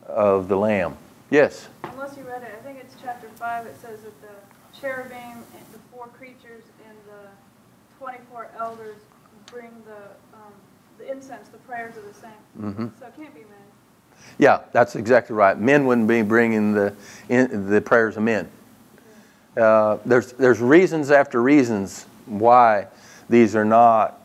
of the Lamb. Yes? Unless you read it, I think it's chapter 5 5, it says that the cherubim and the four creatures and the 24 elders bring the incense, the prayers of the saints. Mm-hmm. So it can't be men. Yeah, that's exactly right. Men wouldn't be bringing the prayers of men. Yeah. There's reasons after reasons why these are not,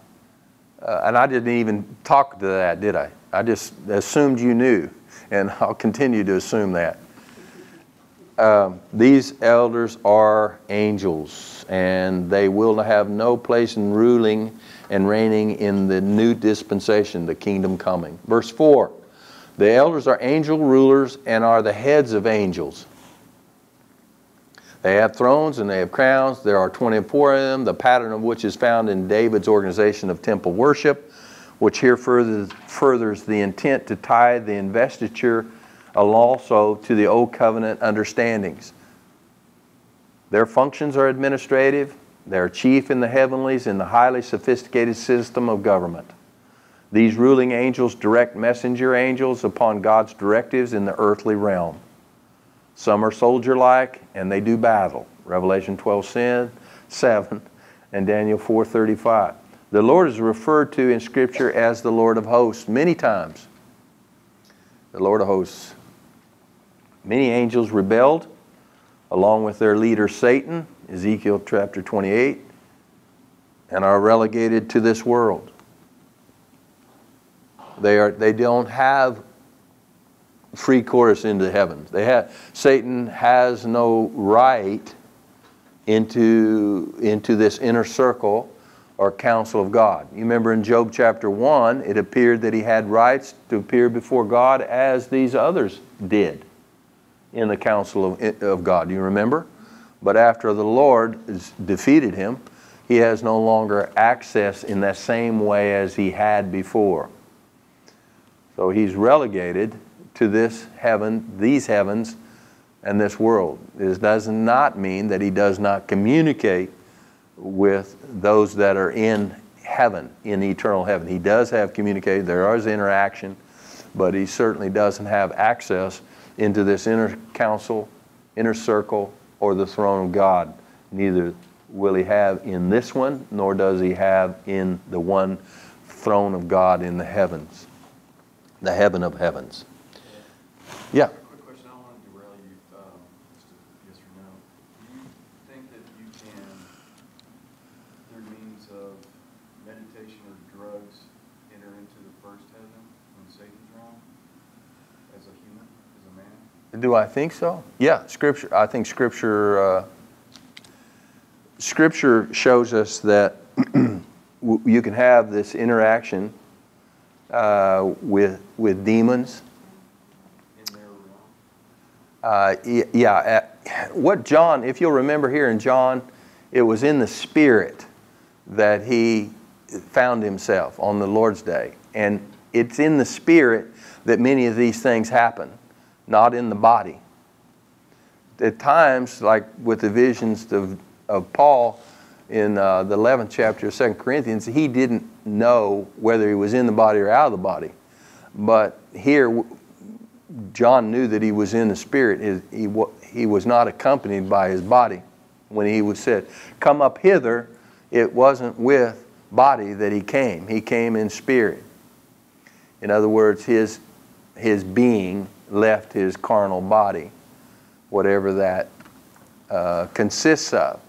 and I didn't even talk to that, did I? I just assumed you knew, and I'll continue to assume that. These elders are angels, and they will have no place in ruling and reigning in the new dispensation, the kingdom coming. Verse 4, the elders are angel rulers and are the heads of angels. They have thrones and they have crowns. There are 24 of them, the pattern of which is found in David's organization of temple worship, which here furthers the intent to tie the investiture also to the Old Covenant understandings. Their functions are administrative. They are chief in the heavenlies in the highly sophisticated system of government. These ruling angels direct messenger angels upon God's directives in the earthly realm. Some are soldier-like and they do battle. Revelation 12:7 and Daniel 4:35. The Lord is referred to in Scripture as the Lord of hosts many times. The Lord of hosts. Many angels rebelled along with their leader Satan, Ezekiel chapter 28, and are relegated to this world. They don't have free course into heaven. Satan has no right into this inner circle or counsel of God. You remember in Job chapter 1, it appeared that he had rights to appear before God as these others did in the counsel of God. Do you remember? But after the Lord defeated him, he has no longer access in that same way as he had before. So he's relegated to this heaven, these heavens, and this world. This does not mean that he does not communicate with those that are in heaven, in eternal heaven. He does have communication. There is interaction, but he certainly doesn't have access into this inner council, inner circle, or the throne of God. Neither will he have in this one, nor does he have in the one throne of God in the heavens, the heaven of heavens. Yeah. Quick question. I don't want to derail you. Just a yes or no. Do you think that you can, through means of meditation or drugs, enter into the first heaven when Satan's around as a human, as a man? Do I think so? Yeah. Scripture. I think Scripture. Scripture shows us that you can have this interaction with demons. What John, if you'll remember here in John, it was in the Spirit that he found himself on the Lord's Day. And it's in the Spirit that many of these things happen, not in the body. At times, like with the visions of Paul in the 11th chapter of 2 Corinthians, he didn't know whether he was in the body or out of the body. But here, John knew that he was in the Spirit. He was not accompanied by his body. When he was said, come up hither, it wasn't with body that he came. He came in spirit. In other words, his being left his carnal body, whatever that consists of.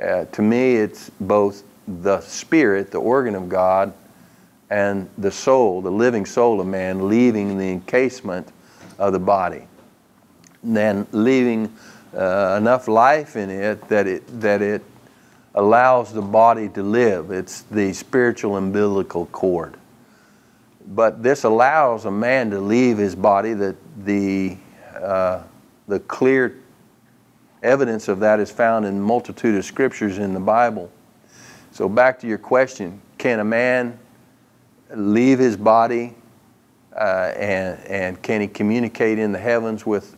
To me, it's both the Spirit, the organ of God, and the soul, the living soul of man, leaving the encasement of the body, and then leaving enough life in it that it allows the body to live. It's the spiritual umbilical cord. But this allows a man to leave his body. That the clear evidence of that is found in a multitude of scriptures in the Bible. So back to your question: can a man leave his body, and can he communicate in the heavens with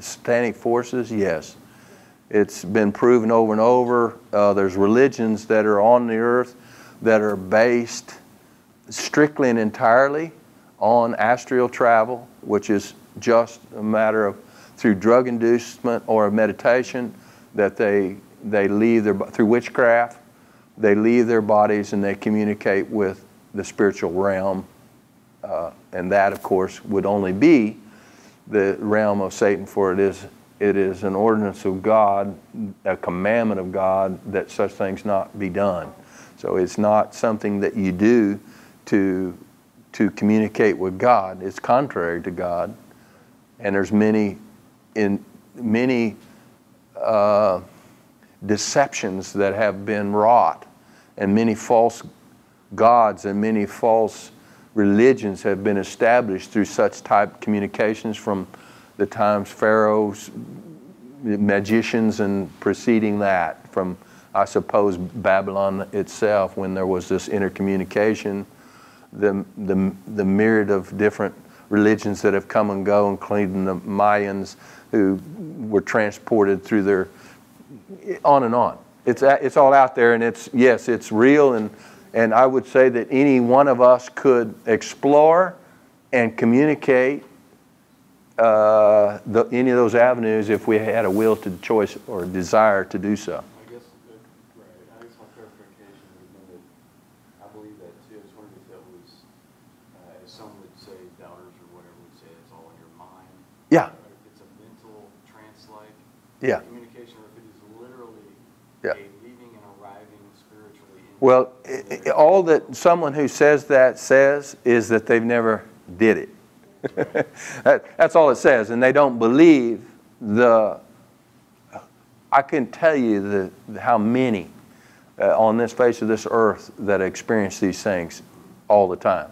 satanic forces? Yes. It's been proven over and over. There's religions that are on the earth that are based strictly and entirely on astral travel, which is just a matter of through drug inducement or meditation, that they leave their, through witchcraft, they leave their bodies and they communicate with the spiritual realm. And that, of course, would only be the realm of Satan, for it is an ordinance of God, a commandment of God, that such things not be done. So it's not something that you do to communicate with God. It's contrary to God. And there's many deceptions that have been wrought, and many false gods and many false religions have been established through such type communications from the times pharaohs, magicians, and preceding that, from, I suppose, Babylon itself, when there was this intercommunication, the myriad of different religions that have come and go, including the Mayans, who were transported through their, on and on. It's all out there, and it's, yes, it's real, and I would say that any one of us could explore and communicate any of those avenues if we had a will to choice or desire to do so. I guess my clarification would be that I believe that too. I just wondered if that was, as some would say, doubters or whatever would say, it's all in your mind. Yeah. It's a mental trance-like. Yeah. Well, all that someone who says that says is that they've never did it. That's all it says, and they don't believe the... I can tell you how many on this face of this earth that experience these things all the time.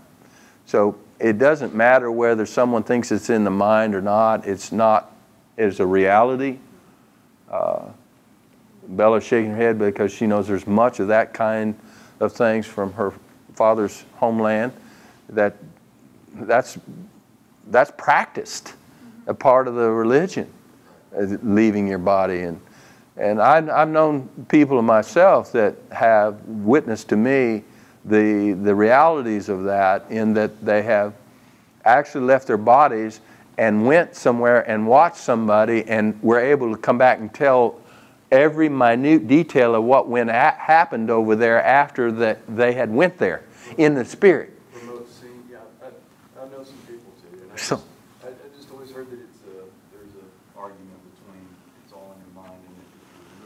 So it doesn't matter whether someone thinks it's in the mind or not. It's not. It's a reality. Bella's shaking her head because she knows there's much of that kind of things from her father's homeland that's practiced, a part of the religion, leaving your body. And I've known people and myself that have witnessed to me the realities of that, in that they have actually left their bodies and went somewhere and watched somebody and were able to come back and tell every minute detail of what happened over there after that they had went there in the spirit. Remote scene, yeah. I know some people too. And I just always heard that there's an argument between it's all in your mind and it's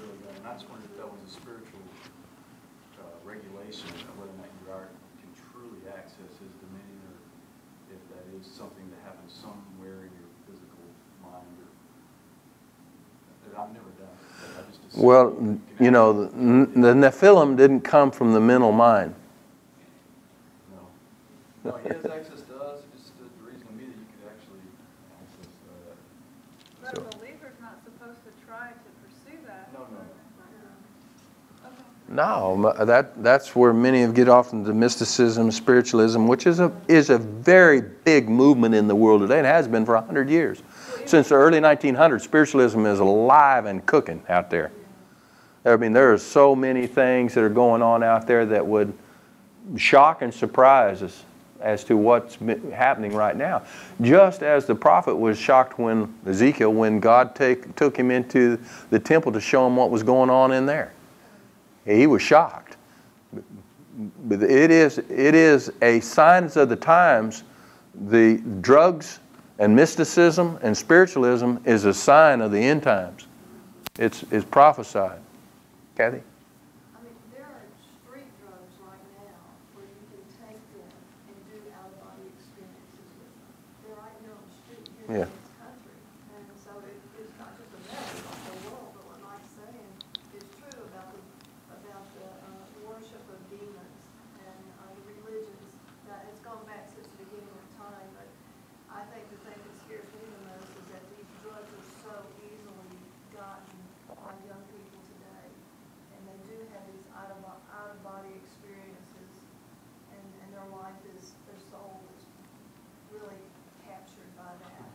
really good. And I just wondered if that was a spiritual regulation of whether or not you can truly access his dominion, or if that is something that happens somewhere in your physical mind, or that I've never done. Well, you know, the Nephilim didn't come from the mental mind. No. No, he has access to us. It just stood to reason to me that you could actually access that. But a believer's not supposed to try to pursue that. No. Okay. No, that's where many get off into mysticism, spiritualism, which is a very big movement in the world today, and has been for 100 years. Since the early 1900s, spiritualism is alive and cooking out there. I mean, there are so many things that are going on out there that would shock and surprise us as to what's happening right now. Just as the prophet was shocked when Ezekiel, when God took him into the temple to show him what was going on in there. He was shocked. But it is a sign of the times. The drugs and mysticism and spiritualism is a sign of the end times. It's prophesied. Kathy? I mean, there are street drugs right now where you can take them and do out-of-body experiences with them. They're right here on the street here in this country. And so it's not just a message on the world, but what Mike's saying is true about the worship of demons and the religions. That it's gone back since the beginning of time, but I think the thing that scares me the most is that these drugs are so easily gotten by young people today, and they do have these out-of-body experiences, and their life is, their soul is really captured by that.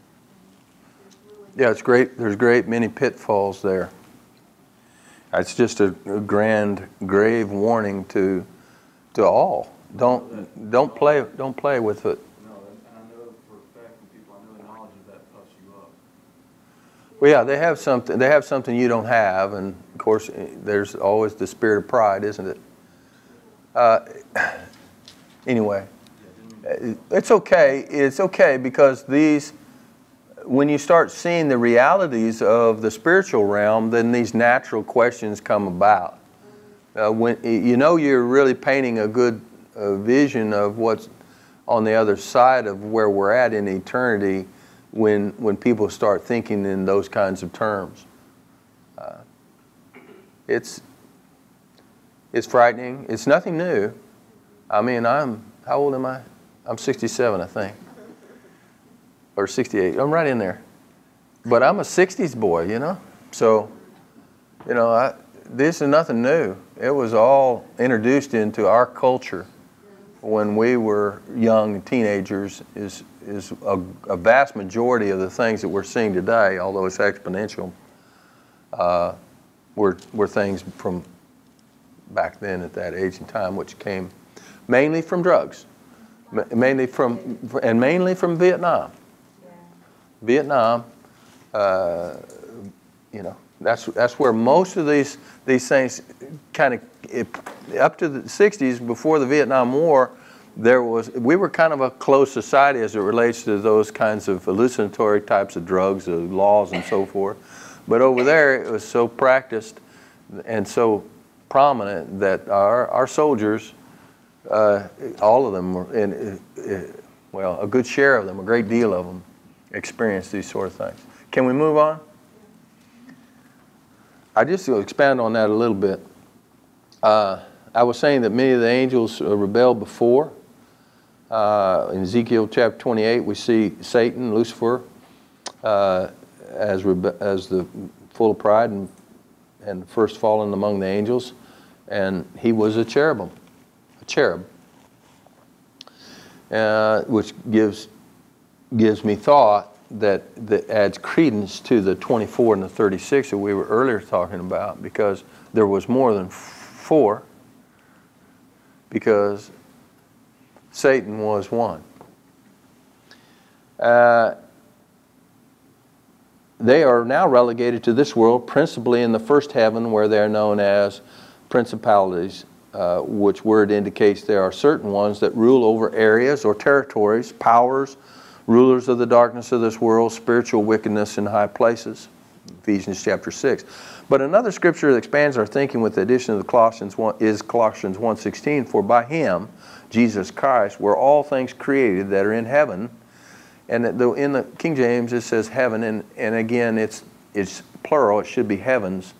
Yeah, it's great. There's great many pitfalls there. It's just a grand, grave warning to all. Don't play with it. Well, yeah, they have something you don't have, and of course there's always the spirit of pride, isn't it? Anyway, it's okay because these, when you start seeing the realities of the spiritual realm, then these natural questions come about. When you know you're really painting a good vision of what's on the other side of where we're at in eternity, when people start thinking in those kinds of terms. It's frightening. It's nothing new. I mean, how old am I? I'm 67, I think, or 68. I'm right in there. But I'm a 60s boy, you know? So, you know, this is nothing new. It was all introduced into our culture when we were young teenagers, is a vast majority of the things that we're seeing today, although it's exponential, were things from back then at that age and time, which came mainly from drugs, mainly from Vietnam. Yeah. Vietnam, you know, that's where most of these things kind of, up to the 60s, before the Vietnam War, we were kind of a closed society as it relates to those kinds of hallucinatory types of drugs, of laws and so forth. But over there, it was so practiced and so prominent that our soldiers, all of them, well, a good share of them, a great deal of them, experienced these sort of things. Can we move on? I just will expand on that a little bit. I was saying that many of the angels rebelled before. In Ezekiel chapter 28, we see Satan, Lucifer, as the full of pride and first fallen among the angels, and he was a cherubim, a cherub, which gives me thought that adds credence to the 24 and the 36 that we were earlier talking about, because there was more than four. Because Satan was one. They are now relegated to this world, principally in the first heaven, where they are known as principalities, which word indicates there are certain ones that rule over areas or territories, powers, rulers of the darkness of this world, spiritual wickedness in high places. Ephesians chapter 6. But another scripture that expands our thinking with the addition of the Colossians is Colossians 1:16. For by him, Jesus Christ, were all things created that are in heaven. And in the King James it says heaven, and again it's plural. It should be heavens,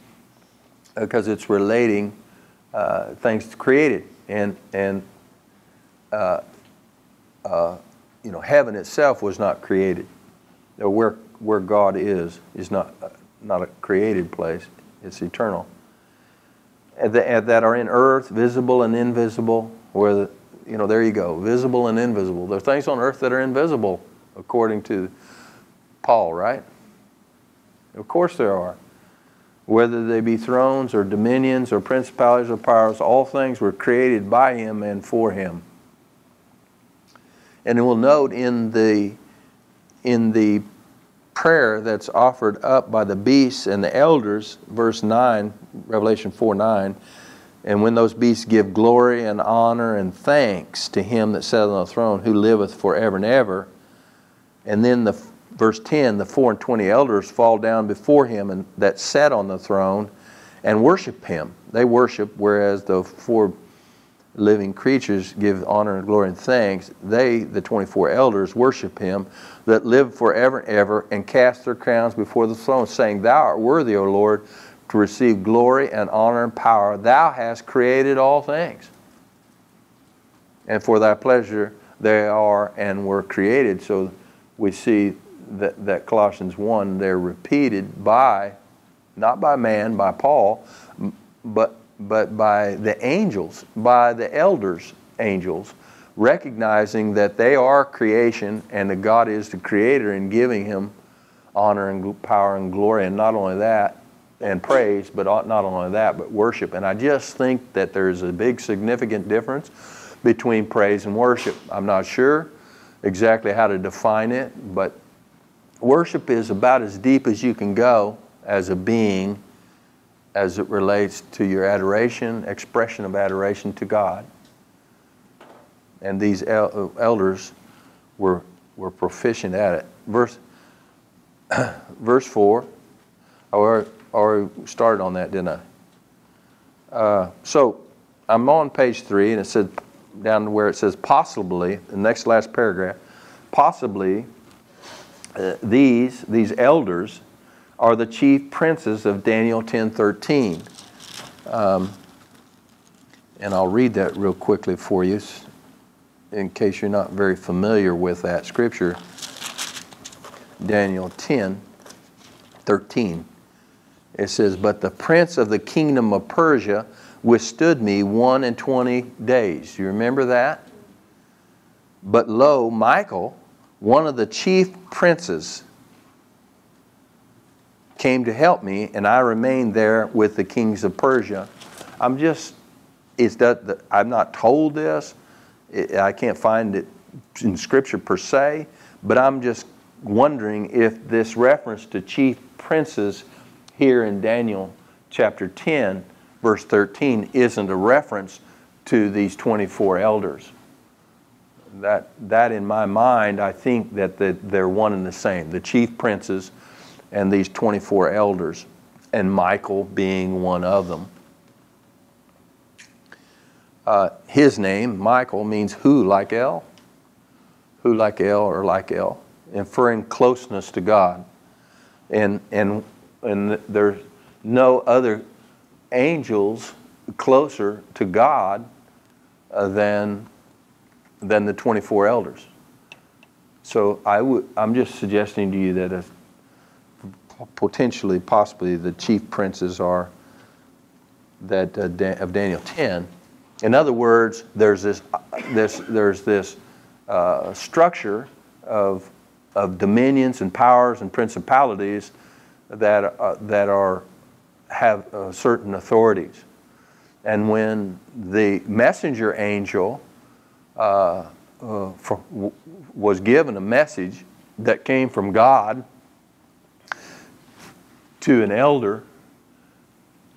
because it's relating things created. And you know, heaven itself was not created. Where God is not a created place. It's eternal. That are in earth, visible and invisible. Where the, you know, there you go, visible and invisible. There are things on earth that are invisible, according to Paul, right? Of course there are. Whether they be thrones or dominions or principalities or powers, all things were created by him and for him. And we'll note in the prayer that's offered up by the beasts and the elders, verse 9, Revelation 4:9, and when those beasts give glory and honor and thanks to him that sat on the throne, who liveth forever and ever. And then the verse 10, the 24 elders fall down before him and that sat on the throne and worship him. They worship, whereas the four living creatures give honor and glory and thanks. They, the 24 elders, worship him that live forever and ever, and cast their crowns before the throne, saying, Thou art worthy, O Lord, to receive glory and honor and power. Thou hast created all things, and for thy pleasure they are and were created. So we see that Colossians 1, they're repeated by, not by man, by Paul, but by the angels, by the elders' angels, recognizing that they are creation and that God is the creator, and giving him honor and power and glory, and not only that, and praise, but not only that, but worship. And I just think that there's a big significant difference between praise and worship. I'm not sure exactly how to define it, but Worship is about as deep as you can go as a being as it relates to your adoration, expression of adoration to God. And these elders were proficient at it. Verse 4, I already started on that, didn't I? So I'm on page 3, and it said, down to where it says possibly, the next last paragraph, possibly these elders are the chief princes of Daniel 10:13. And I'll read that real quickly for you in case you're not very familiar with that scripture. Daniel 10:13. It says, "But the prince of the kingdom of Persia withstood me 21 days. You remember that? But lo, Michael, one of the chief princes, came to help me, and I remained there with the kings of Persia." I'm not told this. I can't find it in Scripture per se, but I'm just wondering if this reference to chief princes here in Daniel chapter 10 verse 13 isn't a reference to these 24 elders. That in my mind, I think that they're one and the same, the chief princes and these 24 elders, and Michael being one of them. His name, Michael, means who like El? Who like El or like El, inferring closeness to God. And there's no other angels closer to God than the 24 elders. So I'm just suggesting to you that if potentially, possibly, the chief princes are that of Daniel 10. In other words, there's this structure of dominions and powers and principalities that have certain authorities. And when the messenger angel was given a message that came from God to an elder,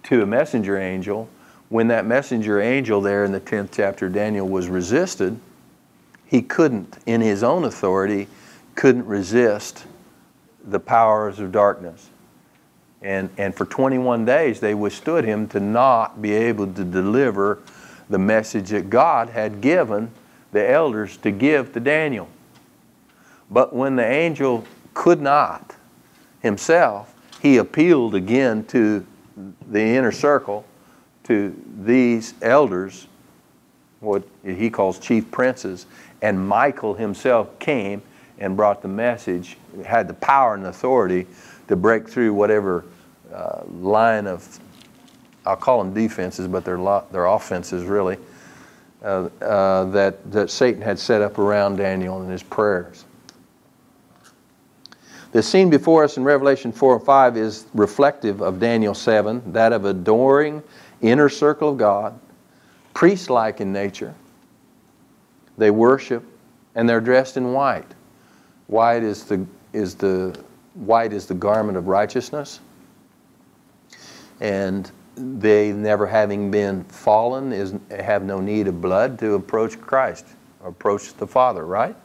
to a messenger angel, when that messenger angel there in the 10th chapter of Daniel was resisted, he couldn't, in his own authority, couldn't resist the powers of darkness. And for 21 days they withstood him to not be able to deliver the message that God had given the elders to give to Daniel. But when the angel could not himself, he appealed again to the inner circle, to these elders, what he calls chief princes, and Michael himself came and brought the message, had the power and authority to break through whatever line of, I'll call them defenses, but they're offenses really, that Satan had set up around Daniel in his prayers. The scene before us in Revelation 4 and 5 is reflective of Daniel 7, that of adoring inner circle of God, priest-like in nature. They worship, and they're dressed in white. White is the garment of righteousness, and they, never having been fallen, have no need of blood to approach Christ, approach the Father, right?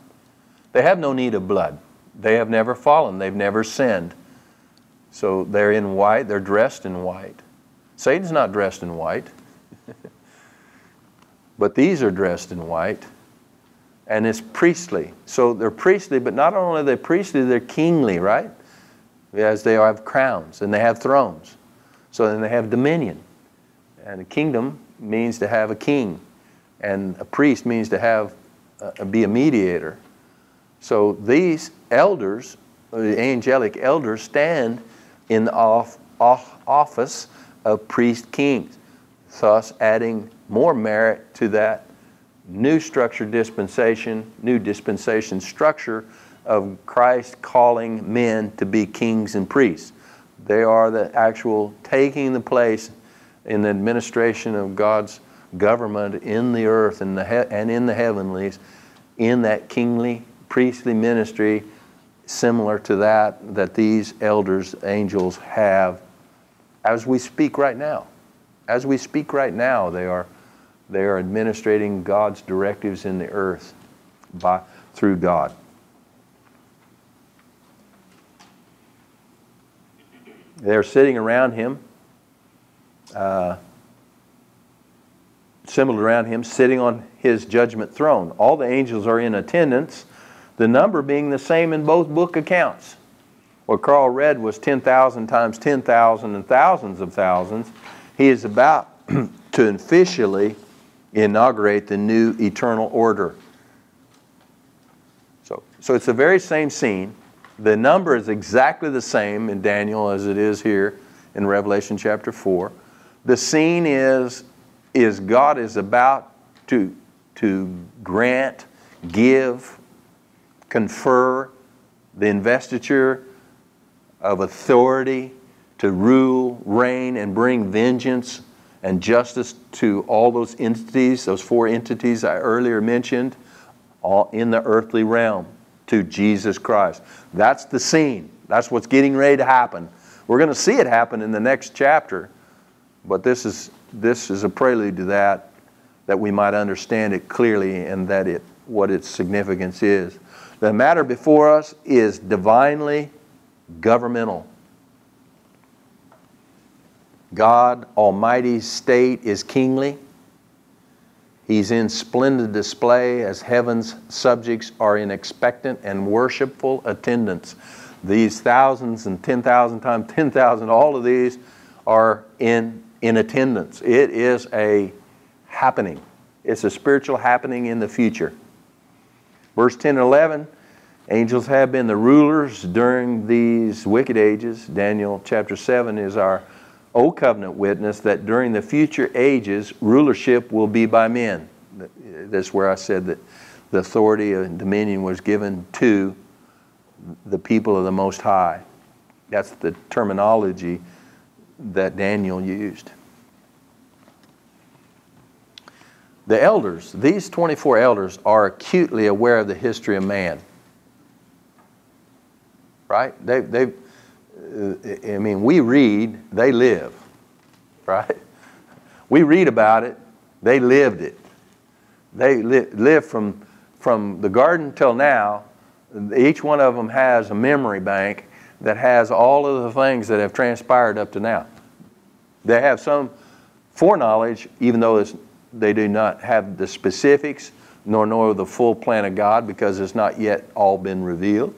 They have no need of blood. They have never fallen. They've never sinned. So they're in white. They're dressed in white. Satan's not dressed in white. But these are dressed in white. And it's priestly. So they're priestly, but not only are they priestly, they're kingly, right? As they have crowns, and they have thrones. So then they have dominion. And a kingdom means to have a king. And a priest means to have be a mediator. So these elders, the angelic elders, stand in the office of priest-kings, thus adding more merit to that new structure dispensation, new dispensation structure of Christ calling men to be kings and priests. They are the actual taking the place in the administration of God's government in the earth and in the heavenlies, in that kingly, priestly ministry similar to that these elders, angels, have as we speak right now. As we speak right now, they are administrating God's directives in the earth through God. They're sitting around him, assembled around him, sitting on his judgment throne. All the angels are in attendance, the number being the same in both book accounts. What Carl read was 10,000 times 10,000 and thousands of thousands. He is about to officially inaugurate the new eternal order. So it's the very same scene. The number is exactly the same in Daniel as it is here in Revelation chapter 4. The scene is God is about to grant, give, confer the investiture of authority to rule, reign, and bring vengeance and justice to all those entities, those four entities I earlier mentioned, all in the earthly realm, to Jesus Christ. That's the scene. That's what's getting ready to happen. We're going to see it happen in the next chapter, but this is a prelude to that we might understand it clearly and that what its significance is. The matter before us is divinely governmental. God Almighty's state is kingly. He's in splendid display as heaven's subjects are in expectant and worshipful attendance. These thousands and 10,000 times 10,000, all of these are in attendance. It is a happening. It's a spiritual happening in the future. Verse 10 and 11, angels have been the rulers during these wicked ages. Daniel chapter 7 is our Old Covenant witness that during the future ages, rulership will be by men. That's where I said that the authority and dominion was given to the people of the Most High. That's the terminology that Daniel used. The elders, these 24 elders, are acutely aware of the history of man. Right? I mean, we read, they live, right? We read about it, they lived it. They lived from the garden till now. Each one of them has a memory bank that has all of the things that have transpired up to now. They have some foreknowledge, even though they do not have the specifics, nor know the full plan of God, because it's not yet all been revealed.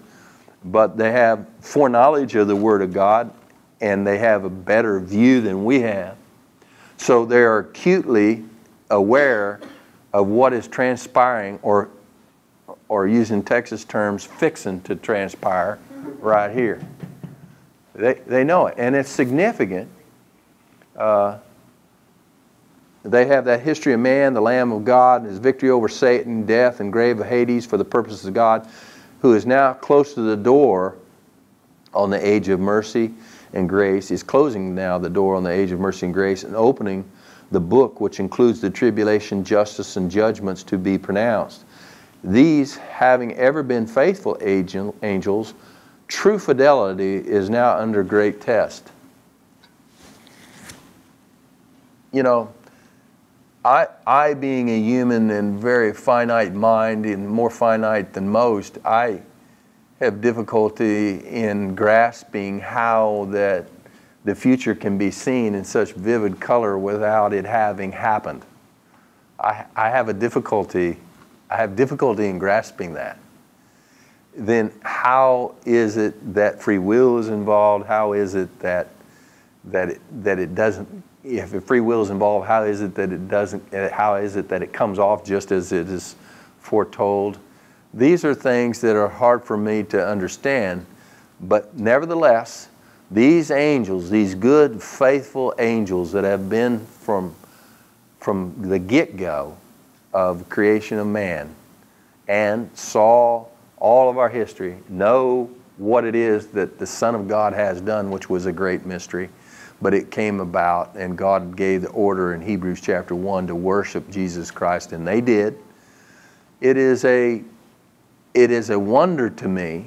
But they have foreknowledge of the Word of God, and they have a better view than we have. So they are acutely aware of what is transpiring, or using Texas terms, fixing to transpire right here. They know it, and it's significant. They have that history of man, the Lamb of God, his victory over Satan, death, and grave of Hades for the purposes of God, who is now close to the door on the age of mercy and grace. He's closing now the door on the age of mercy and grace and opening the book, which includes the tribulation, justice, and judgments to be pronounced. These, having ever been faithful angels, true fidelity is now under great test. You know, I being a human and very finite mind, and more finite than most, I have difficulty in grasping how that the future can be seen in such vivid color without it having happened. I have difficulty in grasping that. Then how is it that free will is involved? How is it that it doesn't? If free will is involved, how is it that it doesn't? How is it that it comes off just as it is foretold? These are things that are hard for me to understand, but nevertheless, these angels, these good, faithful angels that have been from the get-go of creation of man and saw all of our history, know what it is that the Son of God has done, which was a great mystery. But it came about, and God gave the order in Hebrews chapter 1 to worship Jesus Christ, and they did. It is a wonder to me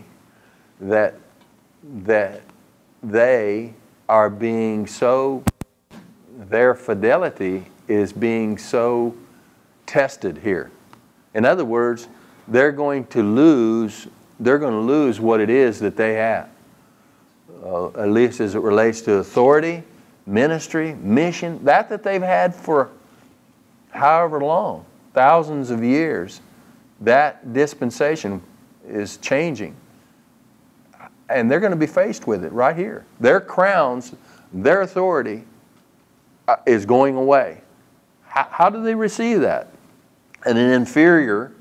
that they are being so, their fidelity is being so tested here. In other words, they're going to lose what it is that they have, at least as it relates to authority, ministry, mission, that they've had for however long, thousands of years. That dispensation is changing. And they're going to be faced with it right here. Their crowns, their authority is going away. How do they receive that? And an inferior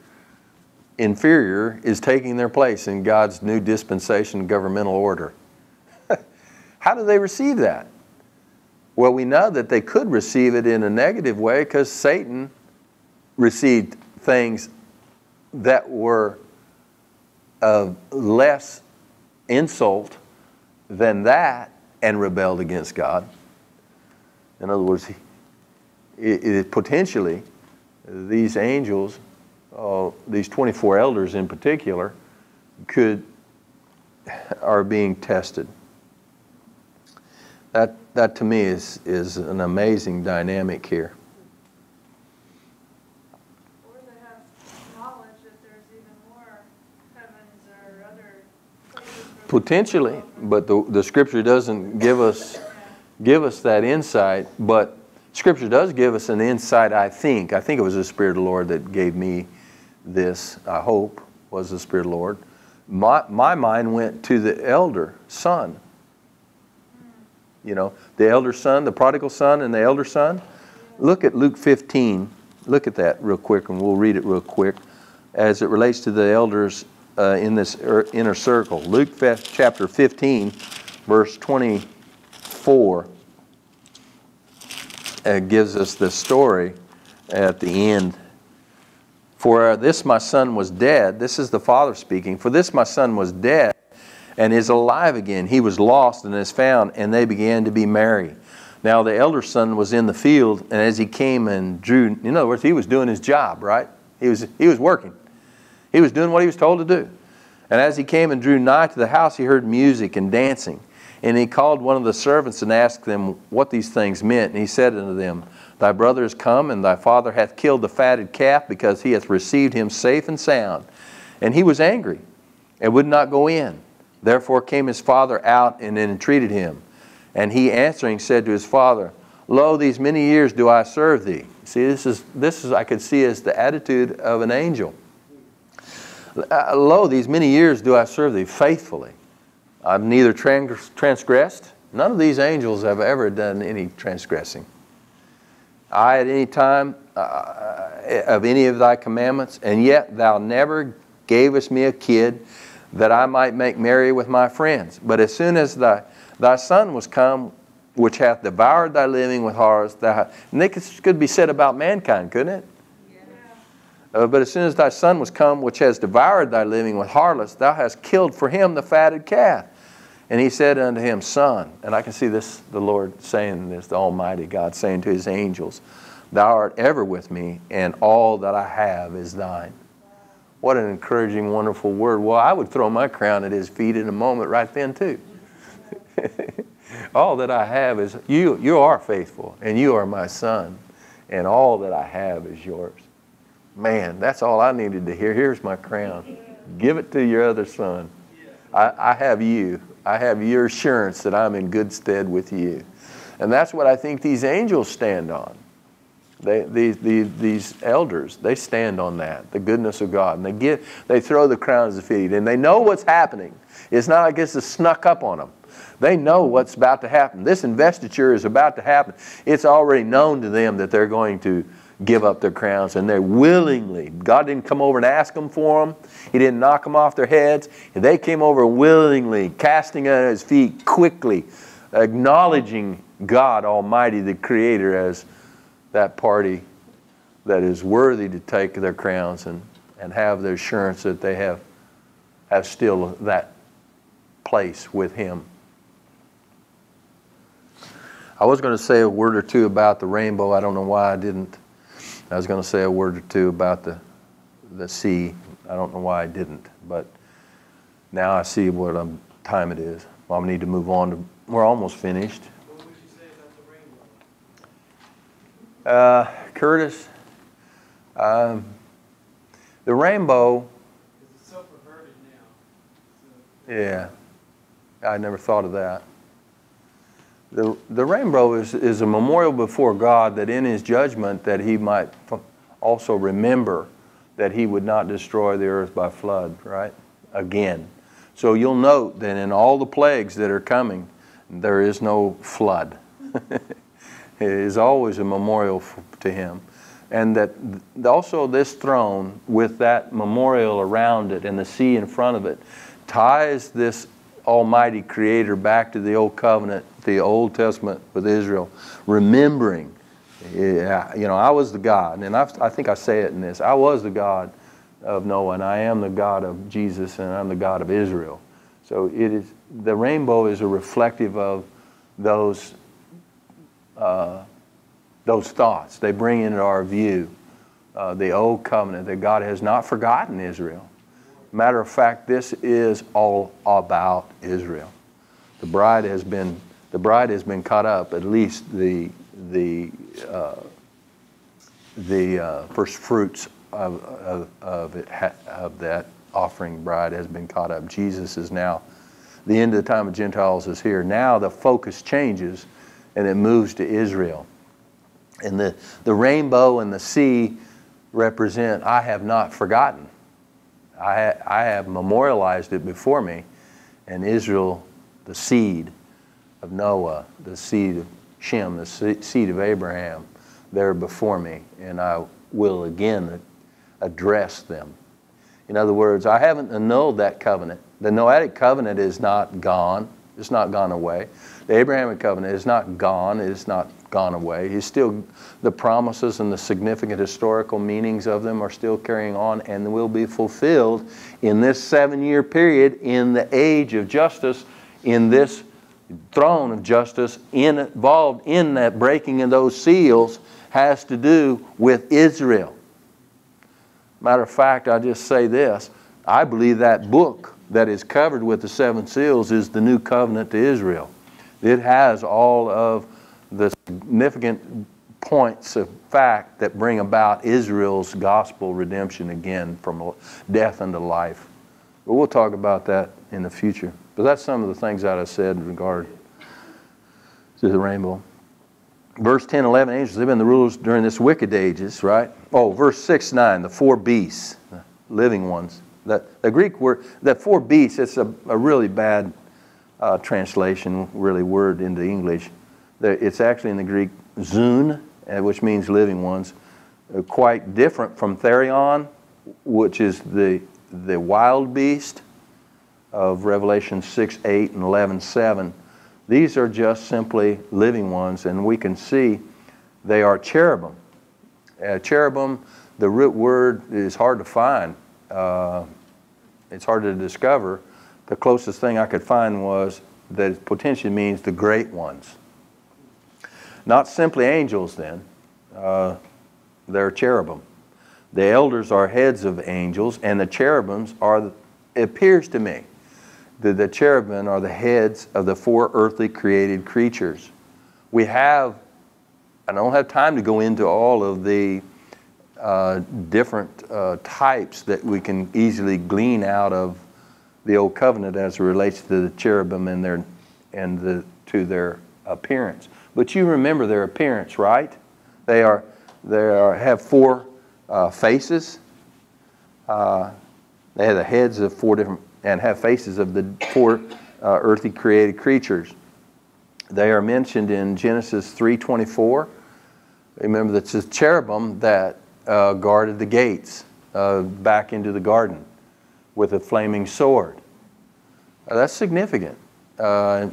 is taking their place in God's new dispensation governmental order. How do they receive that? Well, we know that they could receive it in a negative way because Satan received things that were of less insult than that and rebelled against God. In other words, potentially these angels, these 24 elders in particular, are being tested. That to me is an amazing dynamic here. Or they have knowledge that there's even more heavens or other places. Potentially, but the Scripture doesn't give us that insight. But Scripture does give us an insight. I think it was the Spirit of the Lord that gave me this. I hope was the Spirit of the Lord. My mind went to the elder son. You know, the elder son, the prodigal son, and the elder son. Look at Luke 15. Look at that real quick, and we'll read it real quick as it relates to the elders in this inner circle. Luke chapter 15, verse 24, gives us the story at the end. For this my son was dead. This is the Father speaking. For this my son was dead and is alive again. He was lost and is found, and they began to be merry. Now the elder son was in the field, and as he came and drew, in other words, he was doing his job, right? He was working. He was doing what he was told to do. And as he came and drew nigh to the house, he heard music and dancing. And he called one of the servants and asked them what these things meant. And he said unto them, Thy brother is come, and thy father hath killed the fatted calf, because he hath received him safe and sound. And he was angry, and would not go in. Therefore came his father out and entreated him. And he answering said to his father, Lo, these many years do I serve thee. See, this is I could see as the attitude of an angel. Lo, these many years do I serve thee faithfully. I've neither transgressed. None of these angels have ever done any transgressing. I at any time of any of thy commandments, and yet thou never gavest me a kid, that I might make merry with my friends. But as soon as thy son was come, which hath devoured thy living with horrors, and this could be said about mankind, couldn't it? Yeah. But as soon as thy son was come, which has devoured thy living with harlots, thou hast killed for him the fatted calf. And he said unto him, Son, and I can see this, the Lord saying this, the Almighty God saying to his angels, Thou art ever with me, and all that I have is thine. What an encouraging, wonderful word. Well, I would throw my crown at his feet in a moment right then too. All that I have is, you are faithful, and you are my son, and all that I have is yours. Man, that's all I needed to hear. Here's my crown. Give it to your other son. I have you. I have your assurance that I'm in good stead with you. And that's what I think these angels stand on. These elders, they stand on that, the goodness of God. And they throw the crowns at the feet, and they know what's happening. It's not like it's just snuck up on them. They know what's about to happen. This investiture is about to happen. It's already known to them that they're going to give up their crowns, and they're willingly. God didn't come over and ask them for them. He didn't knock them off their heads. They came over willingly, casting at his feet quickly, acknowledging God Almighty, the Creator, as that party that is worthy to take their crowns and have the assurance that they have still that place with him. I was going to say a word or two about the rainbow. I don't know why I didn't. I was going to say a word or two about the sea. I don't know why I didn't. But Now I see what time it is. Well, I need to move on. We're almost finished. What would you say about the rainbow? Curtis, the rainbow. It's so perverted now. So. Yeah, I never thought of that. The rainbow is a memorial before God that in His judgment that He might also remember that He would not destroy the earth by flood, right? Again. So you'll note that in all the plagues that are coming, there is no flood. It is always a memorial to Him. And that also this throne with that memorial around it and the sea in front of it ties this Almighty Creator back to the Old Covenant, the Old Testament with Israel, remembering, yeah, you know, I was the God, and I think I say it in this, I was the God of Noah, and I am the God of Jesus, and I'm the God of Israel. So it is, the rainbow is a reflective of those thoughts. They bring into our view the Old Covenant, that God has not forgotten Israel. Matter of fact, this is all about Israel. The bride has been caught up. At least the first fruits of that offering bride has been caught up. Jesus is now, the end of the time of Gentiles is here. Now the focus changes, and it moves to Israel. And the rainbow and the sea represent I have not forgotten. I have memorialized it before me, and Israel, the seed of Noah, the seed of Shem, the seed of Abraham, there before me, and I will again address them. In other words, I haven't annulled that covenant. The Noahic covenant is not gone. It's not gone away. The Abrahamic covenant is not gone. It is not gone away. He's still, the promises and the significant historical meanings of them are still carrying on and will be fulfilled in this 7-year period in the age of justice, in this throne of justice. Involved in that breaking of those seals has to do with Israel. Matter of fact, I just say this, I believe that book that is covered with the 7 seals is the new covenant to Israel. It has all of the significant points of fact that bring about Israel's gospel redemption again from death unto life. But we'll talk about that in the future. But that's some of the things that I said in regard to the rainbow. Verse 10, 11, angels have been the rulers during this wicked ages, right? Oh, verse 6, 9, the 4 beasts, the living ones. The Greek word, the 4 beasts, it's a really bad translation, really, word into English. It's actually in the Greek zoon, which means living ones, quite different from therion, which is the wild beast of Revelation 6, 8, and 11, 7. These are just simply living ones, and we can see they are cherubim. Cherubim, the root word is hard to find. It's hard to discover. The closest thing I could find was that it potentially means the great ones. Not simply angels then, they're cherubim. The elders are heads of angels, and the cherubims are, it appears to me, that the cherubim are the heads of the 4 earthly created creatures. We have, I don't have time to go into all of the different types that we can easily glean out of the Old Covenant as it relates to the cherubim and their appearance. But you remember their appearance, right? They have 4 faces. They have the heads of 4 different, and have faces of the 4 earthly created creatures. They are mentioned in Genesis 3:24. Remember, that's the cherubim that guarded the gates back into the garden with a flaming sword. That's significant,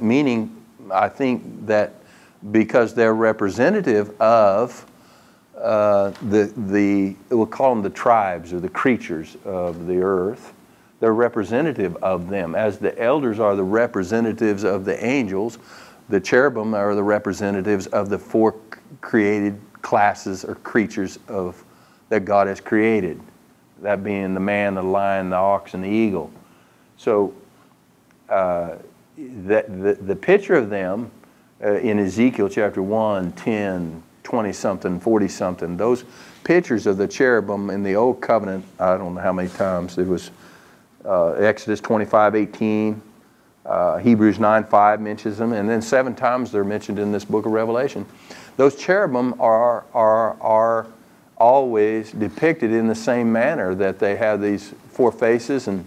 meaning, I think, that because they're representative of we'll call them the tribes or the creatures of the earth. They're representative of them. As the elders are the representatives of the angels, the cherubim are the representatives of the 4 created classes or creatures that God has created, that being the man, the lion, the ox, and the eagle. So the picture of them in Ezekiel chapter 1, 10, 20-something, 40-something, those pictures of the cherubim in the Old Covenant, I don't know how many times, it was Exodus 25, 18, Hebrews 9, 5 mentions them, and then 7 times they're mentioned in this book of Revelation. Those cherubim are always depicted in the same manner, that they have these 4 faces, and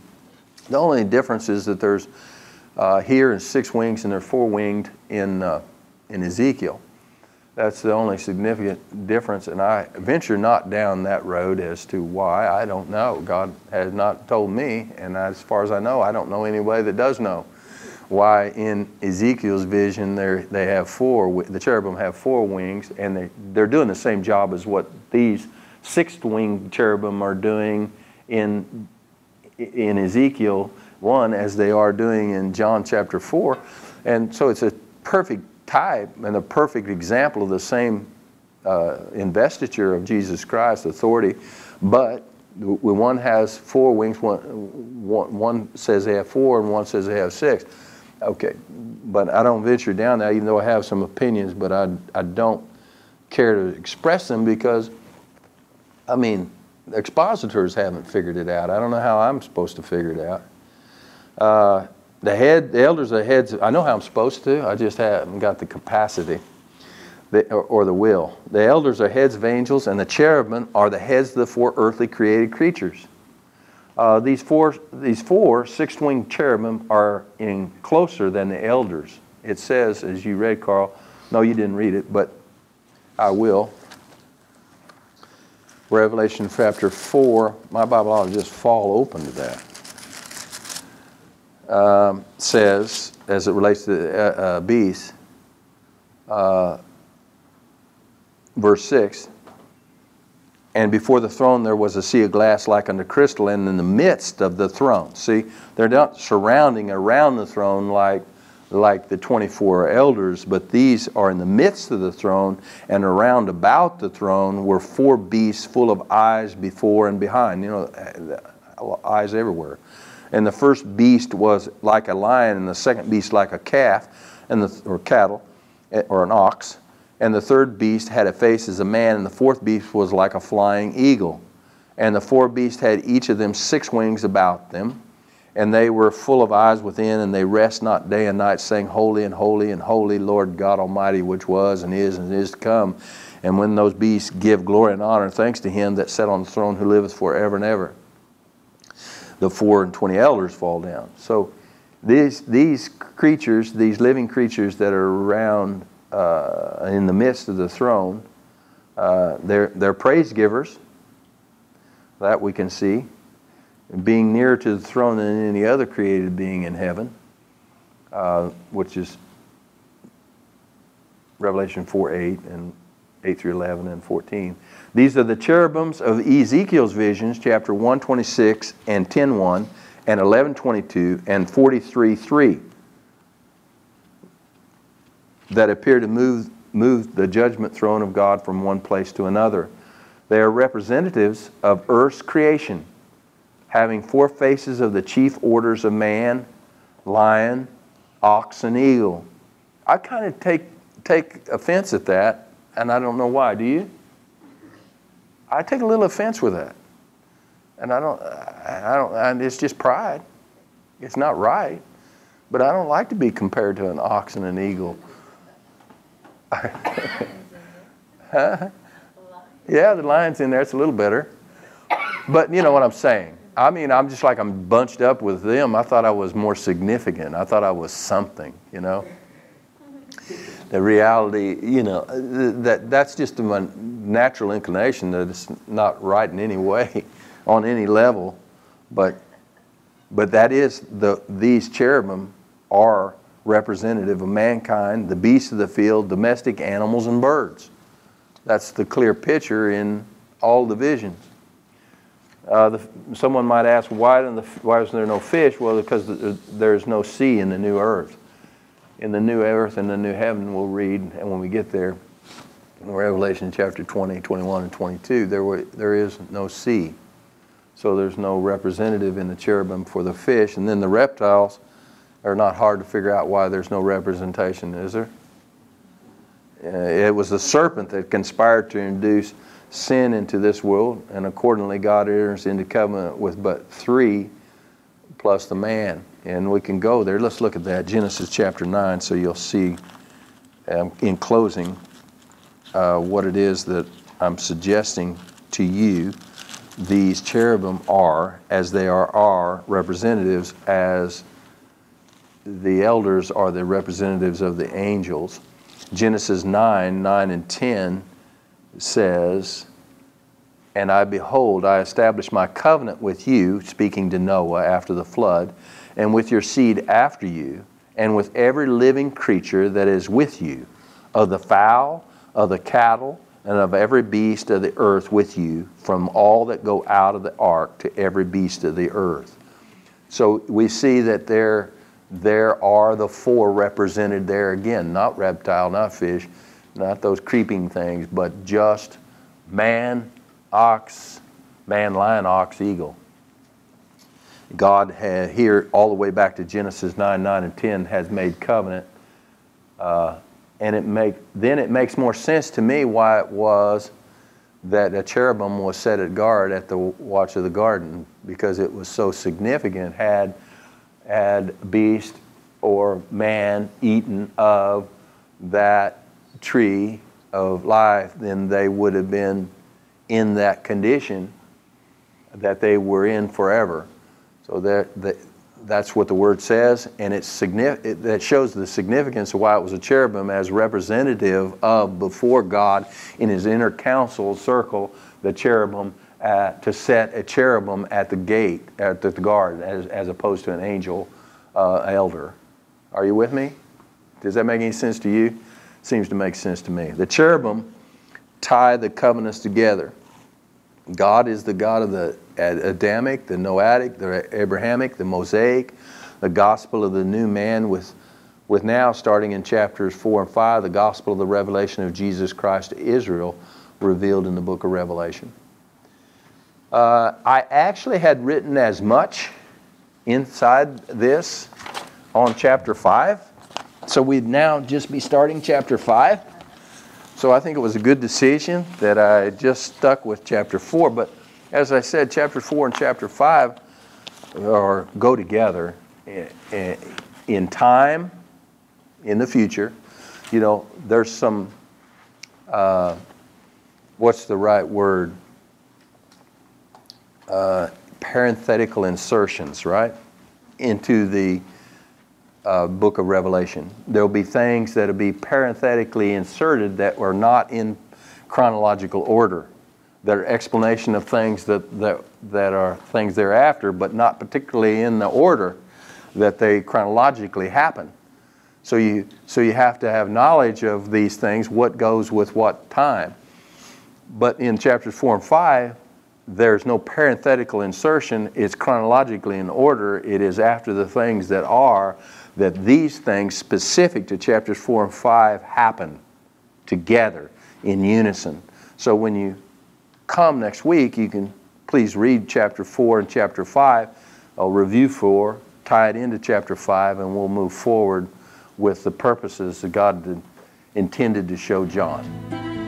the only difference is that there's here and 6 wings, and they're 4-winged in Ezekiel. That's the only significant difference, and I venture not down that road as to why. I don't know. God has not told me, and as far as I know, I don't know anybody that does know why in Ezekiel's vision they have 4, the cherubim have 4 wings, and they're doing the same job as what these 6th-winged cherubim are doing in Ezekiel 1 as they are doing in John chapter 4. And so it's a perfect type and a perfect example of the same investiture of Jesus Christ's authority. But when one has 4 wings, one says they have 4 and one says they have 6. Okay, but I don't venture down that, even though I have some opinions, but I don't care to express them because, I mean, expositors haven't figured it out. I don't know how I'm supposed to figure it out. The elders of the heads, I know how I'm supposed to, I just haven't got the capacity or the will. The elders are heads of angels, and the cherubim are the heads of the 4 earthly created creatures. These four 6th-winged cherubim are in closer than the elders. It says, as you read, Carl, no, you didn't read it, but I will. Revelation chapter 4, my Bible ought to just fall open to that. Says, as it relates to the beast, verse 6, and before the throne there was a sea of glass like unto crystal, and in the midst of the throne. See, they're not surrounding around the throne like the 24 elders, but these are in the midst of the throne, and around about the throne were 4 beasts full of eyes before and behind. You know, eyes everywhere. And the first beast was like a lion, and the second beast like a calf, and or cattle, or an ox. And the third beast had a face as a man, and the fourth beast was like a flying eagle. And the 4 beasts had each of them 6 wings about them, and they were full of eyes within, and they rest not day and night, saying, Holy and holy and holy, Lord God Almighty, which was and is to come. And when those beasts give glory and honor and thanks to him that sat on the throne, who liveth forever and ever. The 24 elders fall down. So these creatures, these living creatures that are around in the midst of the throne, they're praise givers. That we can see, being nearer to the throne than any other created being in heaven, which is Revelation 4:8 and 8 through 11 and 14. These are the cherubims of Ezekiel's visions, chapter 1:26 and 10:1 and 11:22 and 43:3, that appear to move the judgment throne of God from one place to another. They are representatives of earth's creation, having 4 faces of the chief orders of man, lion, ox, and eagle. I kind of take offense at that, and I don't know why. Do you? I take a little offense with that, and I don't, it's just pride. It's not right, but I don't like to be compared to an ox and an eagle. Huh? Yeah, the lion's in there. It's a little better, but you know what I'm saying. I mean, I'm just like I'm bunched up with them. I thought I was more significant. I thought I was something, you know. The reality, you know, that's just my natural inclination, that it's not right in any way, on any level, but that is these cherubim are representative of mankind, the beasts of the field, domestic animals, and birds. That's the clear picture in all the visions. Someone might ask, why isn't there no fish? Well, because there's no sea in the new earth. In the new earth and the new heaven, we'll read, and when we get there, in Revelation chapter 20, 21, and 22, there is no sea. So there's no representative in the cherubim for the fish. And then the reptiles are not hard to figure out why there's no representation, is there? It was the serpent that conspired to induce sin into this world, and accordingly God enters into covenant with but three plus the man. And we can go there. Let's look at that, Genesis chapter 9, so you'll see in closing what it is that I'm suggesting to you. These cherubim are, as they are our representatives, as the elders are the representatives of the angels. Genesis 9, 9 and 10 says, "And I, behold, I establish my covenant with you," speaking to Noah after the flood, "and with your seed after you, and with every living creature that is with you, of the fowl, of the cattle, and of every beast of the earth with you, from all that go out of the ark to every beast of the earth." So we see that there are the four represented there again, not reptile, not fish, not those creeping things, but just man, ox, man, lion, ox, eagle. God had here, all the way back to Genesis 9, 9 and 10, has made covenant. And it makes more sense to me why it was that a cherubim was set at guard at the watch of the garden, because it was so significant. Had beast or man eaten of that tree of life, then they would have been in that condition that they were in forever. So that's what the word says, and that shows the significance of why it was a cherubim as representative of, before God in his inner council circle, the cherubim, to set a cherubim at the gate, at the guard, as opposed to an angel, elder. Are you with me? Does that make any sense to you? Seems to make sense to me. The cherubim tie the covenants together. God is the God of the Adamic, the Noahic, the Abrahamic, the Mosaic, the gospel of the new man with now, starting in chapters 4 and 5, the gospel of the revelation of Jesus Christ to Israel, revealed in the book of Revelation. I actually had written as much inside this on chapter 5, so we'd now just be starting chapter 5. So I think it was a good decision that I just stuck with chapter 4, but as I said, chapter 4 and chapter 5 go together in time, in the future. You know, there's some, what's the right word? Parenthetical insertions, right? Into the book of Revelation. There'll be things that'll be parenthetically inserted that were not in chronological order, that are explanation of things that are things thereafter, but not particularly in the order that they chronologically happen. So you have to have knowledge of these things, what goes with what time. But in chapters 4 and 5, there's no parenthetical insertion. It's chronologically in order. It is after the things that are, that these things specific to chapters 4 and 5 happen together in unison. So when you come next week, you can please read chapter 4 and chapter 5. I'll review 4, tie it into chapter 5, and we'll move forward with the purposes that God intended to show John.